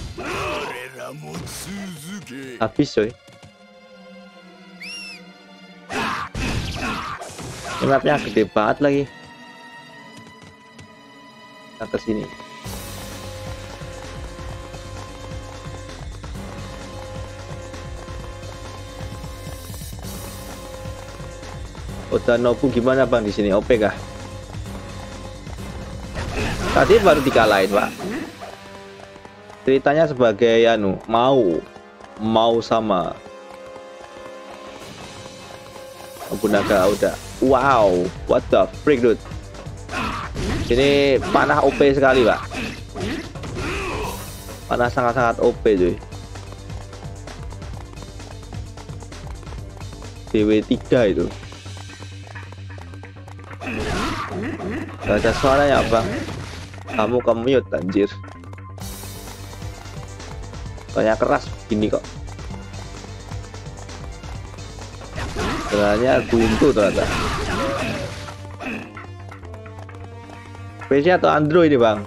Habis coy. Mapnya gede banget lagi. Atas sini. Oda Nobu gimana bang di sini? O P kah? Tadi baru dikalahin pak. Ceritanya sebagai anu mau mau sama Nobunaga Oda. Wow, what the freak dude. Ini panah O P sekali pak. Panah sangat-sangat O P cuy. D W tiga itu. Gak ada suaranya bang. Kamu ke-mute anjir. Banyak keras begini kok. Ternyata buntu ternyata. P C atau Android nih bang?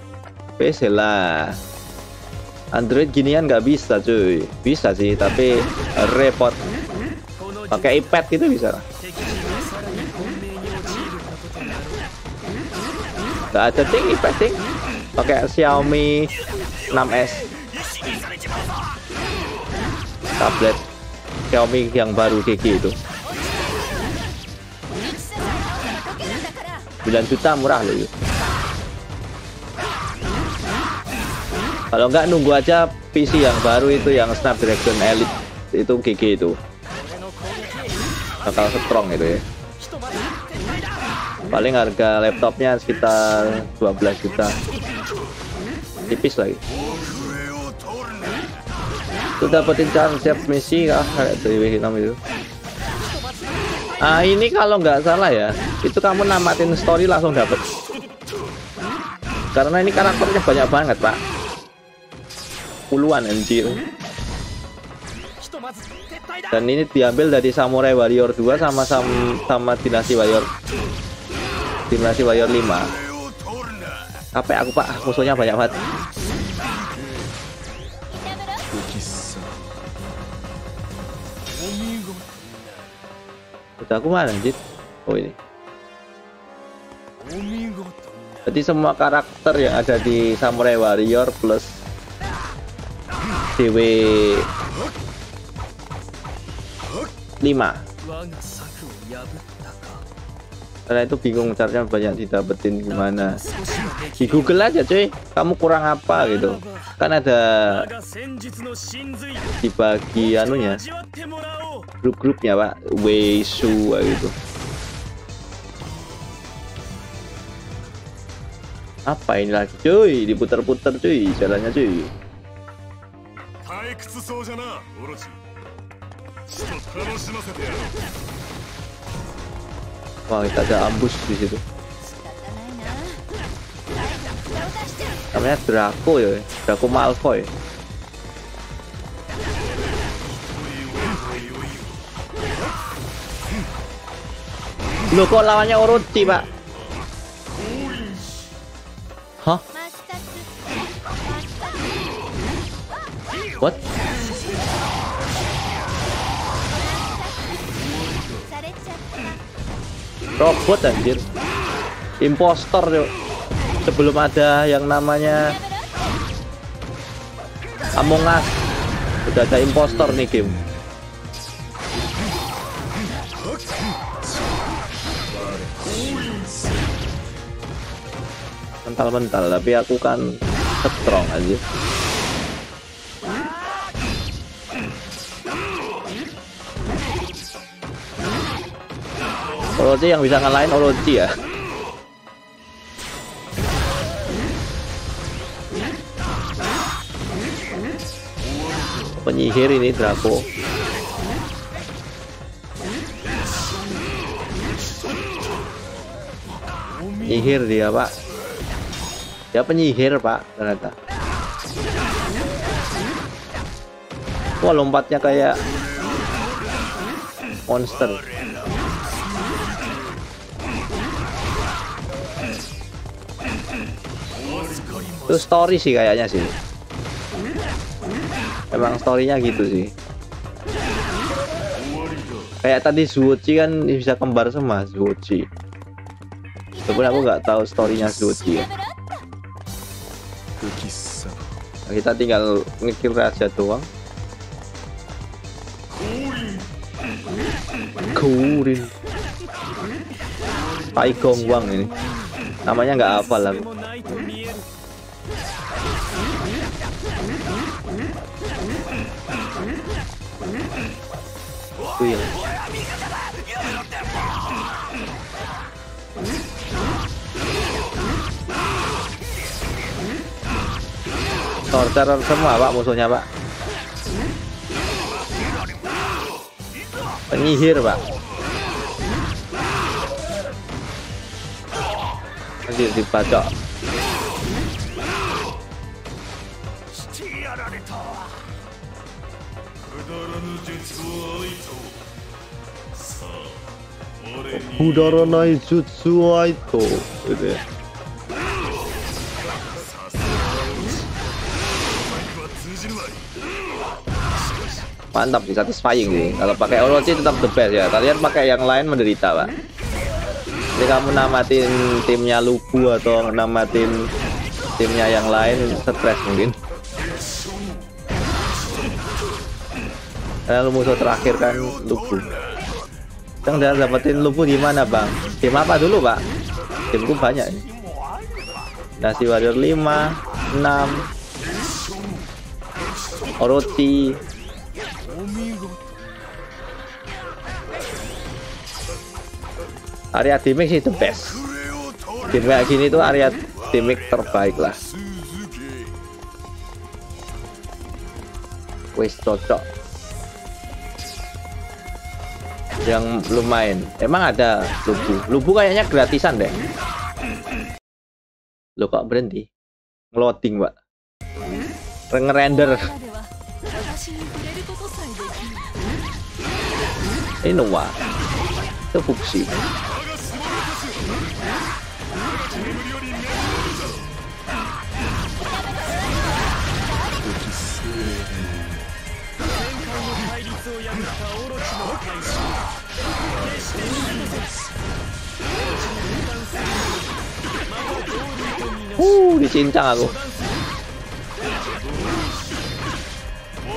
P C lah. Android ginian nggak bisa cuy. Bisa sih tapi repot. Pakai iPad gitu bisa. Nggak ada ting iPad ting. Pakai Xiaomi enam S. Tablet Xiaomi yang baru G G itu. sembilan juta murah loh. Kalau nggak nunggu aja P C yang baru itu yang Snapdragon Elite itu G G itu. Bakal strong itu ya. Paling harga laptopnya sekitar dua belas juta. Tipis lagi. Tuh dapetin konsep misi ah dari Vietnam itu. Ah ini kalau nggak salah ya, itu kamu namatin story langsung dapet. Karena ini karakternya banyak banget, Pak. Puluhan anjir. Dan ini diambil dari Samurai Warrior dua sama sama, sama Dynasty Warrior Dynasty Warrior lima. Apa aku pak, musuhnya banyak banget. Udah aku mana anjir? Oh ini. Jadi semua karakter yang ada di Samurai Warrior plus D W lima. Karena itu bingung caranya banyak didapetin gimana. Di Google aja cuy, kamu kurang apa gitu. Kan ada dibagi anunya. Grup-grupnya pak, Weisu gitu. Apa ini lagi cuy, diputar-putar cuy, jalannya cuy. Wah, kita ada ambus di situ. Namanya Draco ya, Draco Malfoy. Loh kok lawannya Orochi, Pak? Hah? What? Robot anjir. Impostor yuk. Sebelum ada yang namanya Among Us, udah ada impostor nih game. Mental-mental tapi aku kan strong aja. Orochi yang bisa ngalahin Orochi ya. Penyihir ini Draco. Penyihir dia pak. Dia penyihir pak ternyata. Wah lompatnya kayak monster. Itu story sih kayaknya sih. Emang storynya gitu sih. Kayak tadi Zuochi kan bisa kembar sama Zuochi. Walaupun aku nggak tahu storynya Zuochi ya. Nah, kita tinggal ngekill raja doang. Kurin Tai Gongguang ini. Namanya nggak hafal aku. Wih. Torture semua pak musuhnya pak. Penyihir pak. Nanti dibacok. Udara naik jutsu itu gitu ya. Mantap sih, satisfying sih. Kalau pakai Orochi tetap the best ya. Kalian pakai yang lain menderita pak. Jadi kamu namatin timnya Lü Bu atau namatin timnya yang lain stres mungkin. Karena musuh terakhir kan Lü Bu. Kita udah dapetin Lü Bu gimana bang? Game apa dulu pak? Gameku banyak ya. Dynasty Warrior lima, enam, Orochi. Area Dimik sih the best. Game kayak gini tuh area Dimik terbaik lah. Wes cocok. Yang belum main emang ada Lü Bu. Lü Bu kayaknya gratisan deh. Lo kok berhenti ngeloading pak? Ngerender ini wah itu Fuxi. Uh, dicincang aku.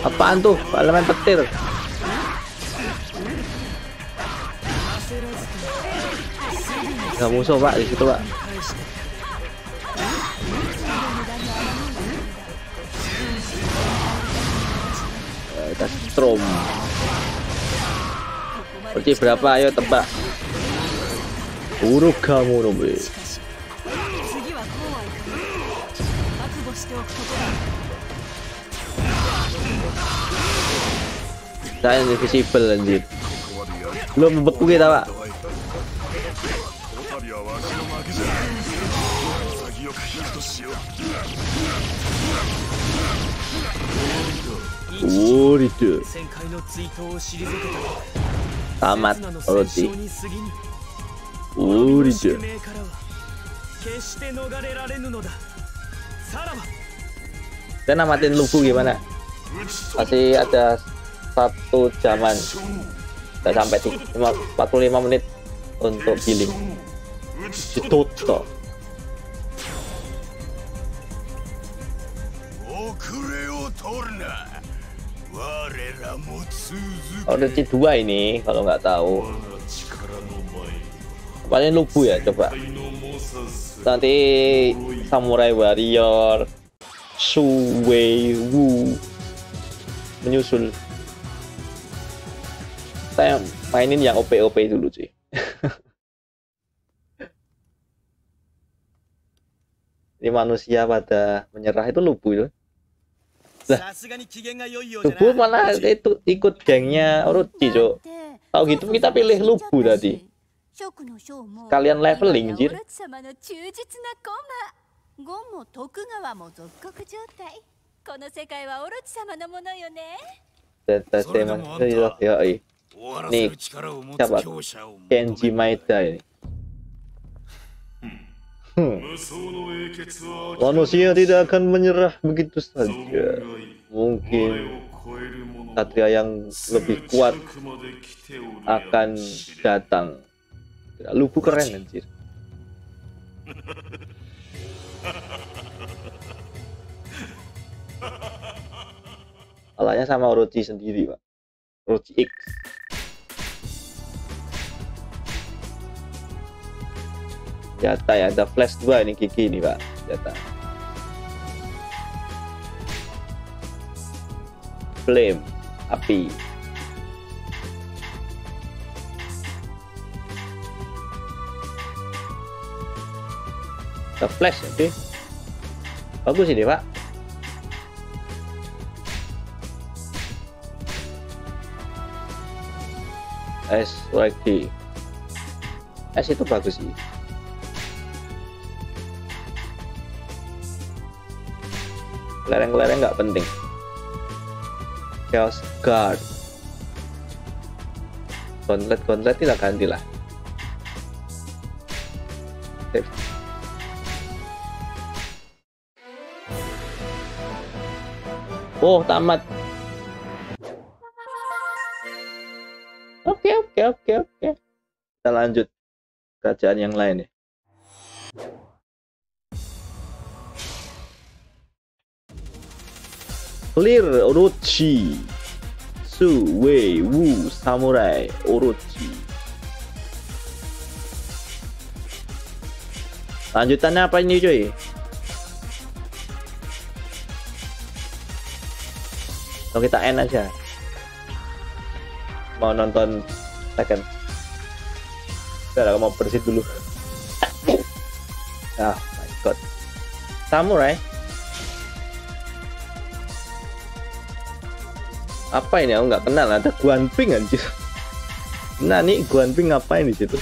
Apaan tuh? Elemen petir. Gak musuh pak di situ pak. Eh, kita strom. Berarti berapa? Ayo tebak. Uruk kamu nobe. Saya invisible anjir. Belum membeku kita pak. Oh itu. Tamat Orochi. Oh itu. Dan namatin Lü Bu gimana? Masih ada satu jaman, nggak sampai empat puluh lima menit untuk healing. Ditutup. Orochi dua ini kalau nggak tahu. Paling Lü Bu ya coba. Nanti Samurai Warrior, Suwei Wu menyusul. Saya mainin yang O P O P dulu sih. Ini manusia pada menyerah itu Lü Bu itu. Lah, Lü Bu malah itu ikut gengnya Orochi cok. Tahu gitu kita pilih Lü Bu tadi. Kalian leveling jir. Nih, siapa? Kenji Maeda ini. Hmm. Manusia tidak akan menyerah begitu saja. Mungkin satria yang lebih kuat akan datang. Lü Bu keren anjir. Kalahnya sama Orochi sendiri, Pak. Orochi X. Senjata ya, ada flash dua ini Kiki ini, Pak. Senjata. Flame, api. Ada flash, oke. Bagus ini, Pak. S lagi, S itu bagus sih. Lereng-lereng nggak penting. Chaos Guard, gauntlet-gauntlet tidak gantilah. Save. Oh tamat. Oke oke oke oke. Kita lanjut kerjaan yang lain ya. Clear Orochi, Su Wei Wu Samurai Orochi. Lanjutannya apa ini cuy? Kalau kita end aja. Mau nonton Tekken. Bentar, aku mau bersih dulu. Ah, oh my god. Samurai. Apa ini? Aku nggak kenal. Ada Guanping anjir. Nah, nih Guanping ngapain di situ?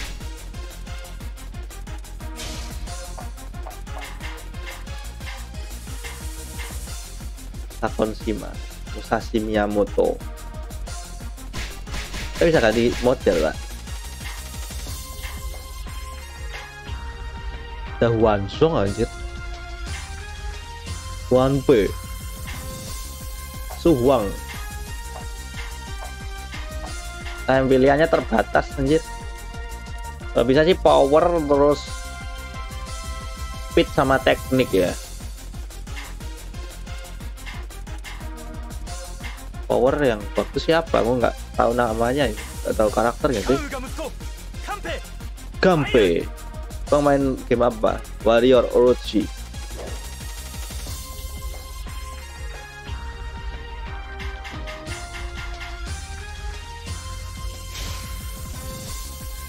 Sakon Shima, Musashi Miyamoto. Bisa ganti model, Pak. Ada Huangshuang anjir. One Piece. Suhuang. Time pilihannya terbatas anjir. Gak bisa sih power terus speed sama teknik ya. Power yang bagus siapa? Aku nggak tahu namanya, nggak tahu karakternya sih. Guanping, bang main game apa? Warrior Orochi.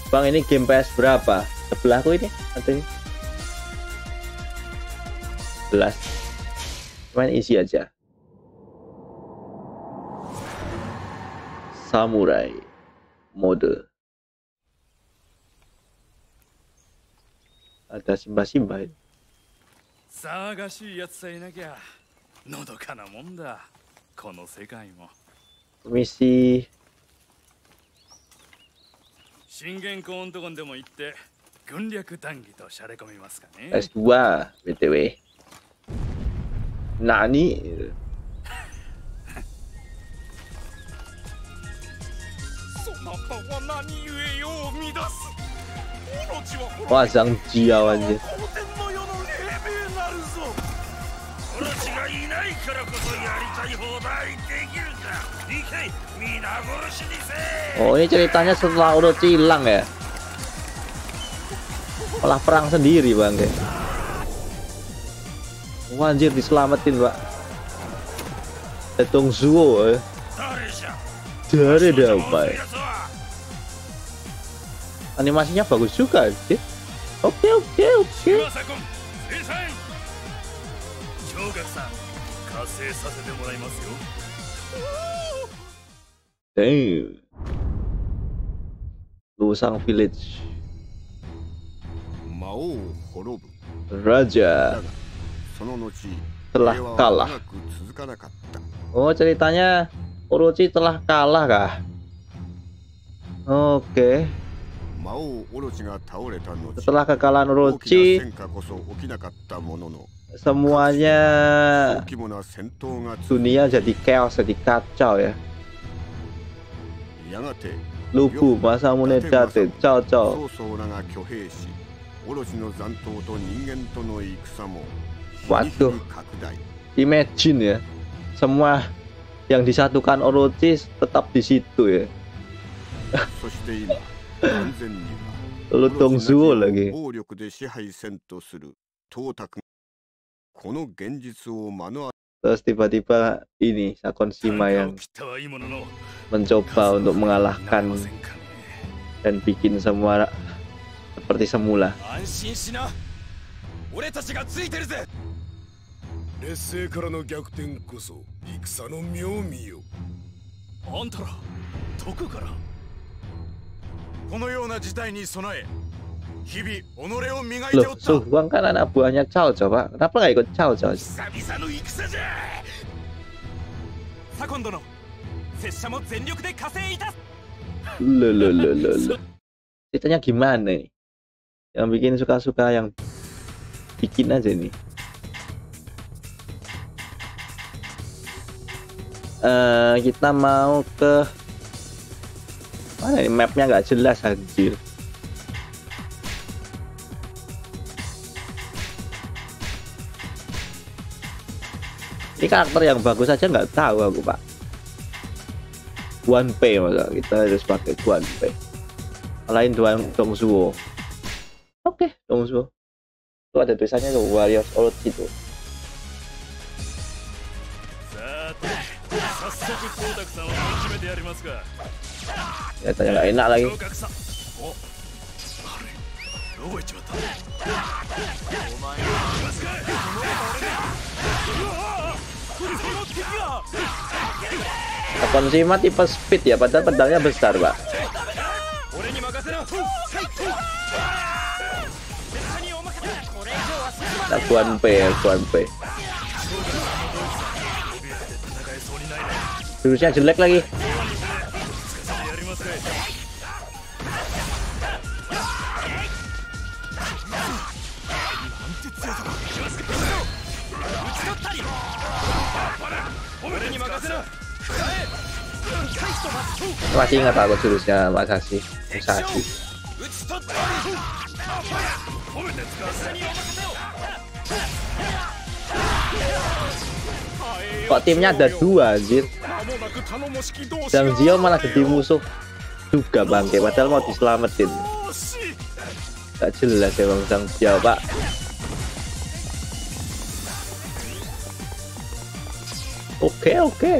Bang ini game P S berapa? Sebelahku ini nanti sebelas. Main isi aja. Samurai mode. Ada simba-simba ini. Misi S dua B T W. Nani? Wah, Zhang Jiao anjir. Oh, ini ceritanya setelah Orochi hilang ya. Malah perang sendiri, Bang. Wah, anjir diselamatin, Pak. Tetung Zuo. Dari dapai. Animasinya bagus juga sih. Oke oke oke. Damn. Lusang Village. Raja telah kalah. Oh ceritanya Orochi telah kalah kah? Oke. Okay. Setelah kekalahan Orochi, semuanya dunia jadi chaos, jadi kacau ya. Lü Bu, Masamune Date, Chao Chao. Waduh, imagine ya, semua yang disatukan Orochi tetap di situ ya. Lu Dongzuo lagi. Terus tiba-tiba ini Sakon Shima yang mencoba untuk mengalahkan dan bikin semua seperti semula. Loh, Suhuang kan anak buahnya Chao Chao, Pak. Kenapa nggak ikut Chao Chao? Loh, loh, loh, loh, loh. Ceritanya gimana nih? Yang bikin suka-suka, yang bikin aja nih. Uh, kita mau ke mana nih? Mapnya nggak jelas, anjir. Ini karakter yang bagus aja nggak tahu aku, Pak. Guanping, masa kita harus pakai Guanping. Lain dua Dongzuo. Oke, okay, Dongzuo. Itu ada tulisannya tuh Warriors Orochi itu. Ya tanya nggak enak lagi. Sakon Shima tipe speed ya, padahal pedangnya besar, Pak. Nah, Guanping, Guanping. Jurusnya jelek lagi. Masih ingat aku jurusnya Musashi Musashi. Kok timnya ada dua, anjir. Zhang Zhiyao malah jadi musuh juga, bangke, padahal mau diselamatin. Gak jelas ya bang Zhang Zhiyao, Pak. Oke, oke.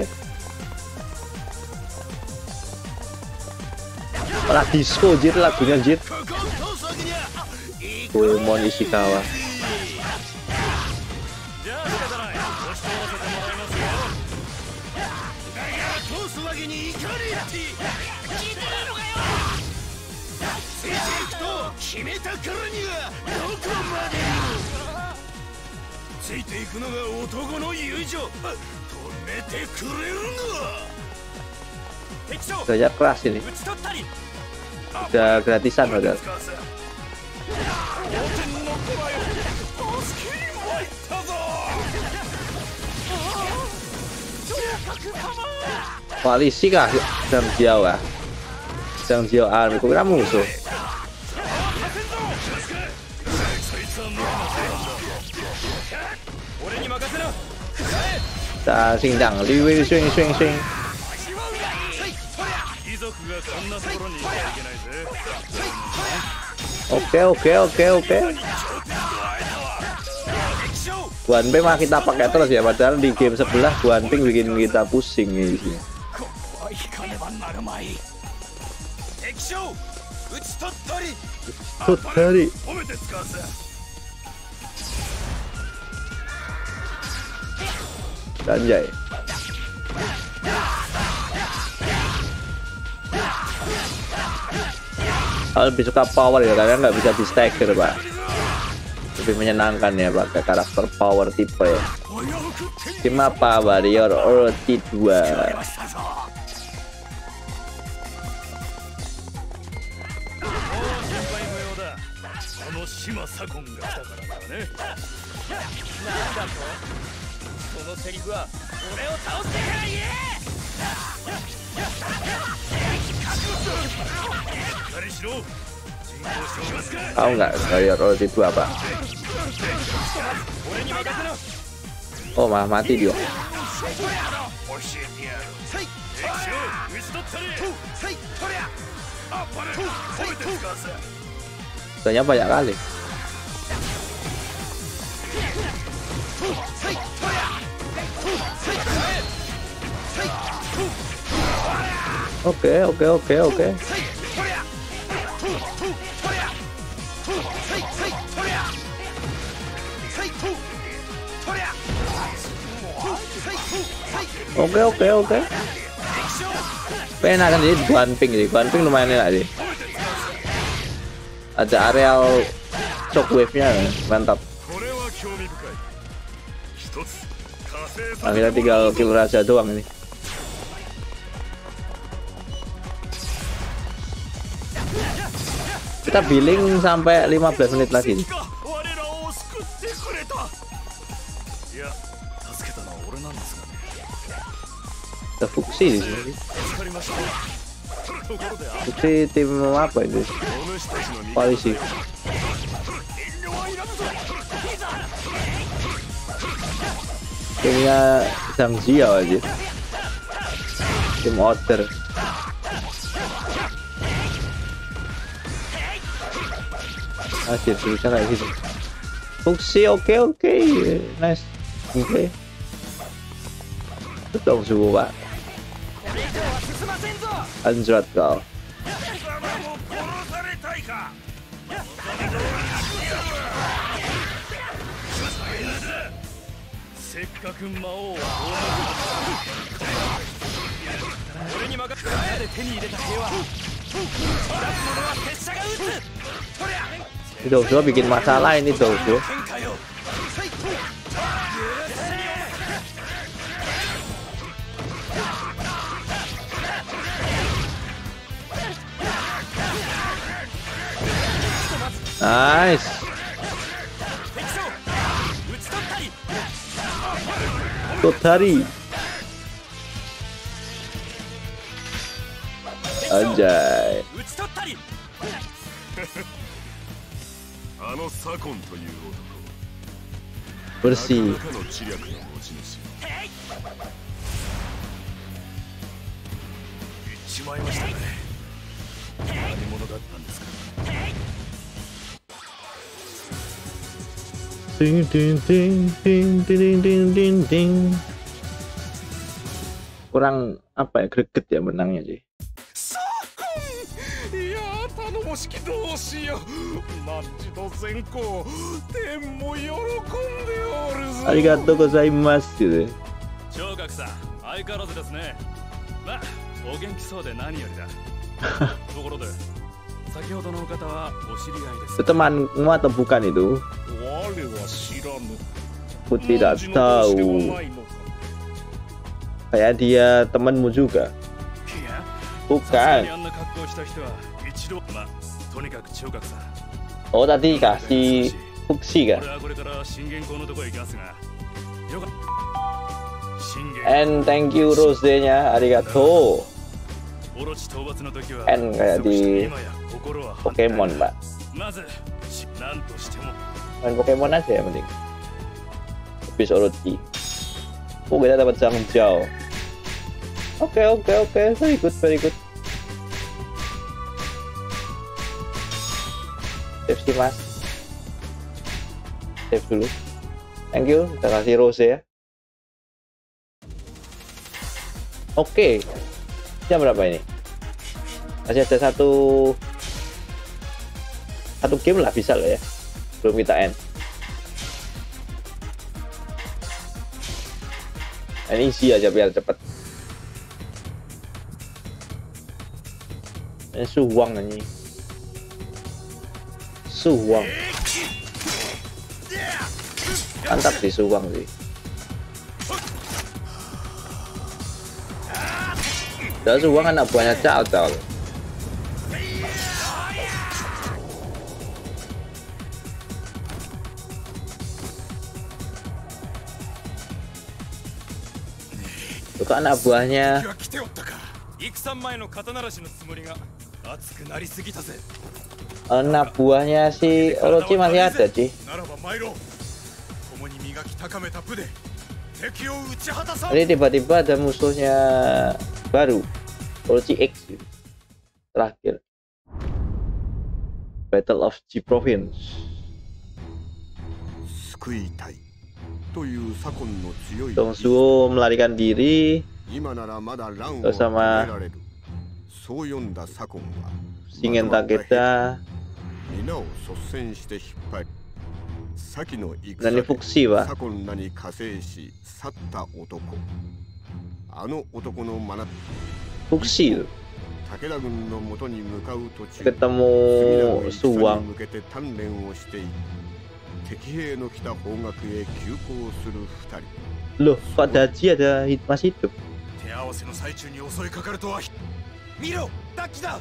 Malah disco, jir, lagunya, jir. Goemon Ishikawa. Gaya keras ini. Udah gratisan padahal. Koalisi kah Zhang Zhiyao ah? Zhang Zhiyao army, kok kira musuh. Da sing dang, Liu Wei swing swing swing. Oke oke oke oke. Guanping mah kita pakai terus ya, padahal di game sebelah Guanping bikin kita pusing nih. Totari. Anjay. Kalau lebih suka power ya, karena nggak bisa di stagger, Pak. Lebih menyenangkan ya pakai karakter power tipe ya. Cuma apa Warrior Orochi dua. Tahu nggak Warrior Orochi itu apa? Oh malah mati dia. Soalnya banyak kali. Oke, oke, oke, oke. Oke, oke, oke. Penakan jadi Guanping, jadi Guanping lumayan enak sih. Ada areal shockwave-nya, mantap. Nah, kita tinggal kill raja doang ini. Kita billing sampai lima belas menit lagi. Ada Fuxi di sini. Fuxi tim apa itu? Polisi. Timnya Zhang Jiao aja. Tim order. Asyik bisa kayak gitu. Fuxi oke okay, oke okay. Nice oke. Okay. Betul semua. Anjrat kau. Dojo bikin masalah ini Dojo. Nice. Kotarō anjay. Bersih. Ding ding ding ding ding ding ding ding. Kurang apa ya, greget ya menangnya sih. Arigatou gozaimasu gitu. Temanmu atau bukan itu? Aku tidak tahu. Kayak dia temanmu juga. Bukan. Oh tadi kasih Fuxi kan? And thank you Rose-nya, arigatou. And kayak di Pokemon mbak. Main Pokemon aja ya penting. Habis Orochi. Oh kita dapat Zhang Jiao. Oke okay, oke okay, oke okay. Very good very good. Save sih mas. Save dulu. Thank you. Kita kasih Rose ya. Oke okay. Jam berapa ini? Masih ada satu satu game lah bisa loh ya. Belum kita end. Ini isi aja biar cepat. Ini suwang ini. Suwang. Mantap sih suwang sih. Dah suwang anak buahnya Cao-Cao. Itu kan anak buahnya Anak buahnya si Orochi masih ada sih. Jadi tiba-tiba ada musuhnya baru, Orochi X terakhir. Battle of G Province. Dongsuo melarikan diri. Terus sama Shingen Takeda dan Fuxi, Pak. Fuxi ketemu Suwang. Loh, Pak Daji ada masih hidup. Daji dah.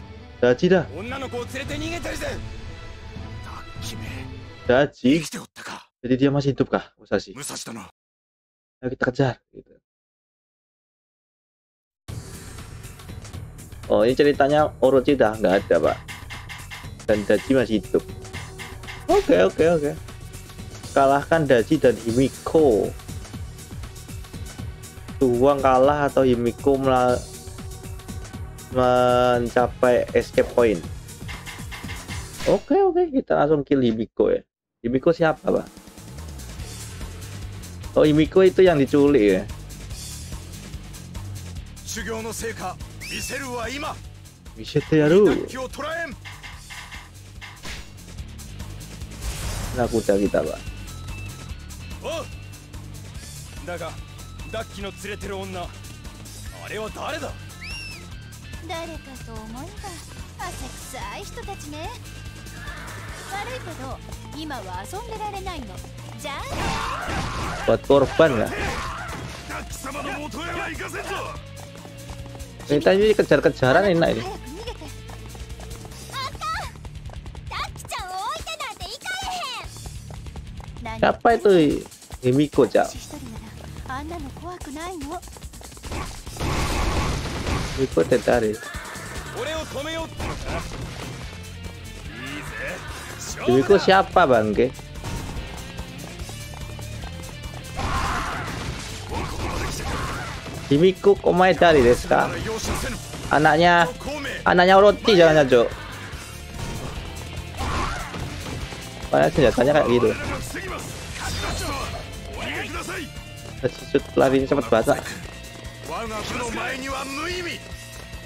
Daji. Jadi dia masih hidup kah, Musashi? Ayo kita kejar. Oh, ini ceritanya Orochi dah nggak ada, Pak. Dan Daji masih hidup. Oke, oke, oke. Kalahkan Daji dan Himiko. Huang kalah atau Himiko mencapai escape point. Oke, oke, kita langsung kill Himiko ya. Himiko siapa, Pak? Oh, Himiko itu yang diculik ya. Nah, kuda kita, Pak. Buat korban lah. Kita ini kejar-kejaran enak ini. Siapa itu Himiko, Cak? Himiko tertarik. Himiko siapa, Bangke? Himiko Komae dari Deska. Anaknya anaknya Orochi jangan Cok. Kayak senjatanya kayak gitu. Sesut larinya cepet basah.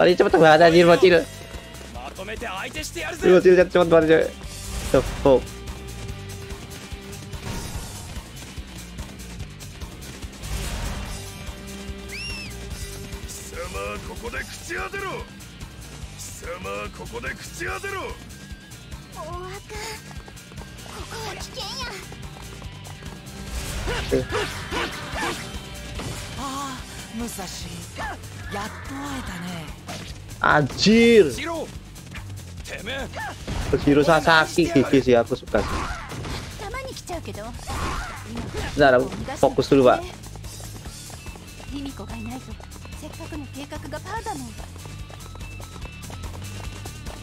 Lari cepet banget anjir bocil. Bocil cepet banget. Tepuk. Anjir. Kojiro Sasaki gigi sih, aku suka sih. Bentar, fokus dulu, Pak.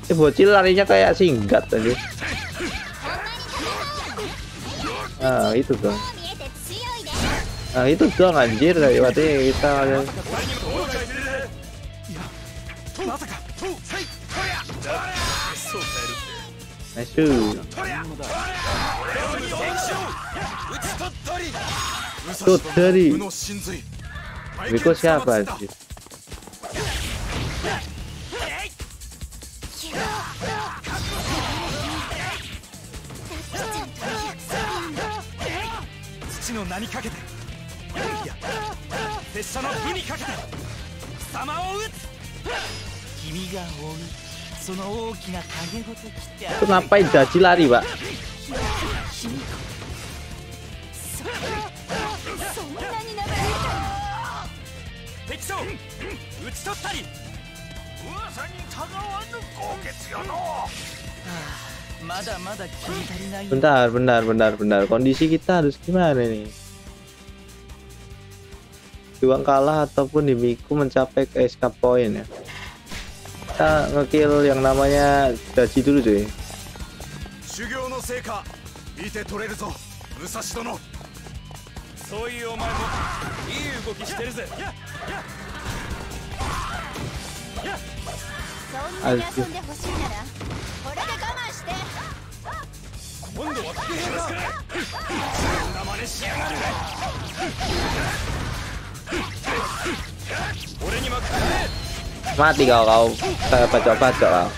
Eh, bocil larinya kayak singkat tadi. Ah, itu dong. Ah, itu dong anjir, dari waktu kita ada. Nice. Shot dari Himiko siapa sih? Kenapa Daji lari, Pak? Bentar, bentar, bentar, bentar. Kondisi kita harus gimana nih? Juang kalah ataupun Himiko mencapai ke escape point ya. kita ngekill yang namanya Daji dulu cuy. Mati kau kau, saya bacok-bacok kau.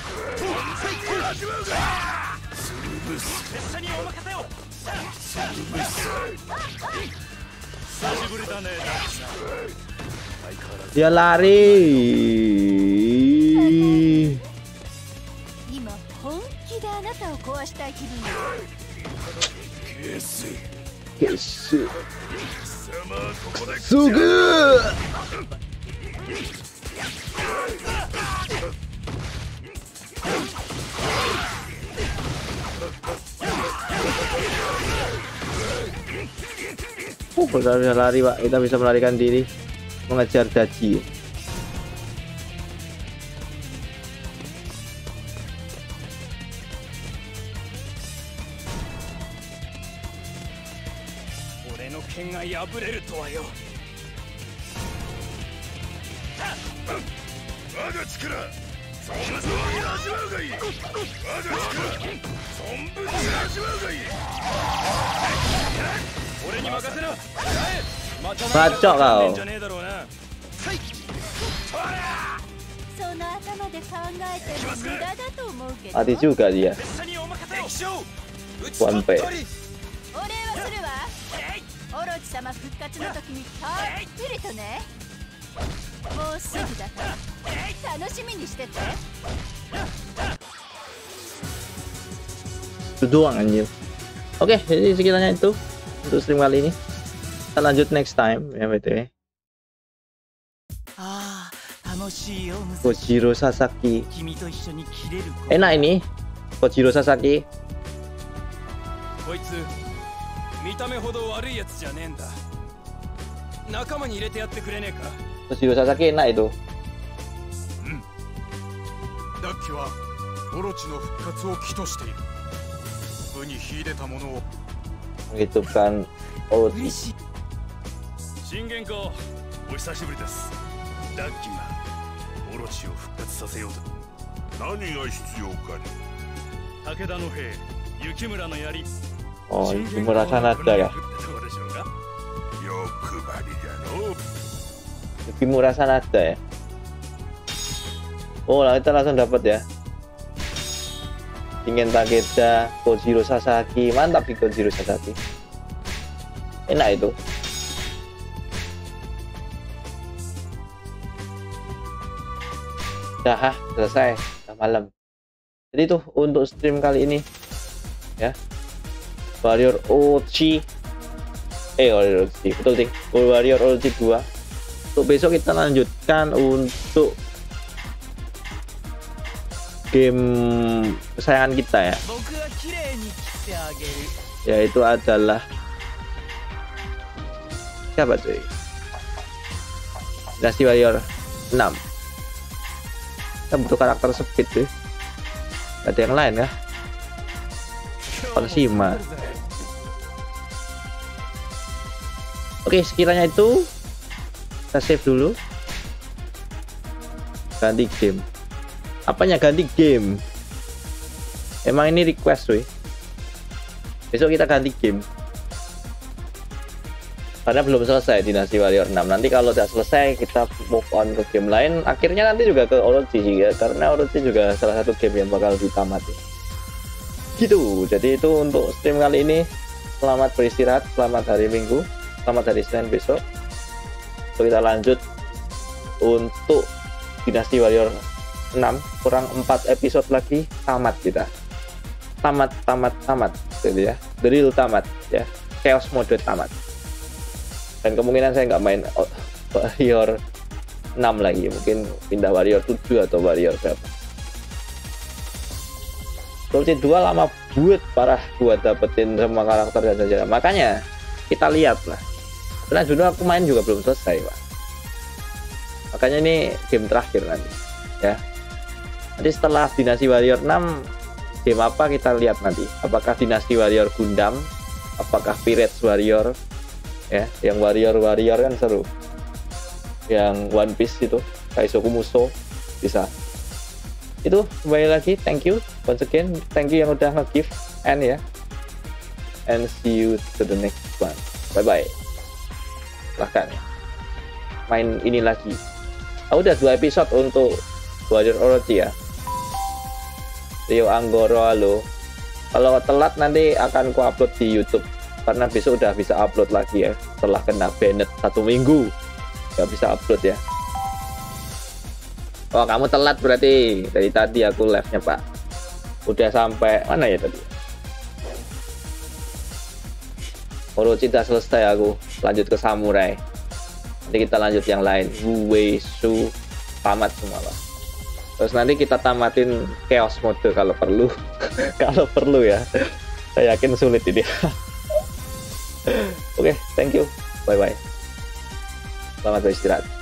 Dia lari. Suge. Oh, kita bisa lari pak, kita bisa melarikan diri mengejar Daji. Bacok kau. Mati juga dia. One Piece. Itu doang anjir. Oke, jadi sekitarnya itu untuk stream kali ini. Kita lanjut next time ya btw. Kojiro Sasaki. Enak ini Kojiro Sasaki. Kojiro Sasaki enak itu. Itu kan Orochi. Oh, Yukimura Sanada ya. Yukimura Sanada ya. Oh, lah kita langsung dapat ya. Shingen Takeda, Kojiro Sasaki, mantap di Kojiro Sasaki. Enak itu. Dah selesai, udah malam. Jadi tuh untuk stream kali ini ya, Warrior Orochi eh Warrior Orochi betul sih, Warrior Orochi dua. Untuk besok kita lanjutkan untuk game kesayangan kita ya, yaitu adalah siapa cuy, Dynasty Warrior enam. Kita butuh karakter speed deh. Ada yang lain ya? Sakon Shima. Oke, sekiranya itu kita save dulu. Ganti game. Apanya ganti game? Emang ini request weh. Besok kita ganti game. Karena belum selesai Dynasty Warrior enam. Nanti kalau tidak selesai kita move on ke game lain. Akhirnya nanti juga ke Orochi ya, karena Orochi juga salah satu game yang bakal ditamati. Gitu. Jadi itu untuk stream kali ini. Selamat beristirahat, selamat hari Minggu, selamat hari Senin besok. So, kita lanjut untuk Dynasty Warrior enam. Kurang empat episode lagi tamat kita. Tamat, tamat, tamat. Jadi ya, the real tamat ya. Chaos mode tamat. Dan kemungkinan saya nggak main Warrior enam lagi, mungkin pindah Warrior tujuh atau Warrior berapa. Orochi dua lama buat parah buat dapetin semua karakter dan sejarah. Makanya kita lihat lah. Karena dulu aku main juga belum selesai pak. Makanya ini game terakhir nanti ya. Nanti setelah Dynasty Warrior enam, game apa kita lihat nanti. Apakah Dynasty Warrior Gundam, apakah Pirates Warrior, ya, yang Warrior-Warrior kan seru. Yang One Piece itu, Kaisoku Musou, bisa. Itu, kembali lagi, thank you. Once again, thank you yang udah nge-give, and ya. And see you to the next one. Bye-bye. Silahkan main ini lagi. Oh, udah dua episode untuk Warrior Orochi ya. Rio Anggoro, halo. Kalau telat nanti akan ku upload di YouTube. Karena besok udah bisa upload lagi ya. Setelah kena banned satu minggu. Gak bisa upload ya. Oh, kamu telat berarti. Dari tadi aku live-nya, Pak. Udah sampai mana ya tadi? Orochi udah selesai aku. Lanjut ke Samurai. Nanti kita lanjut yang lain. Wu Wei Su. Tamat semua lah. Terus nanti kita tamatin chaos mode kalau perlu. Kalau perlu ya. Saya yakin sulit ini. Oke, okay, thank you. Bye-bye. Selamat beristirahat.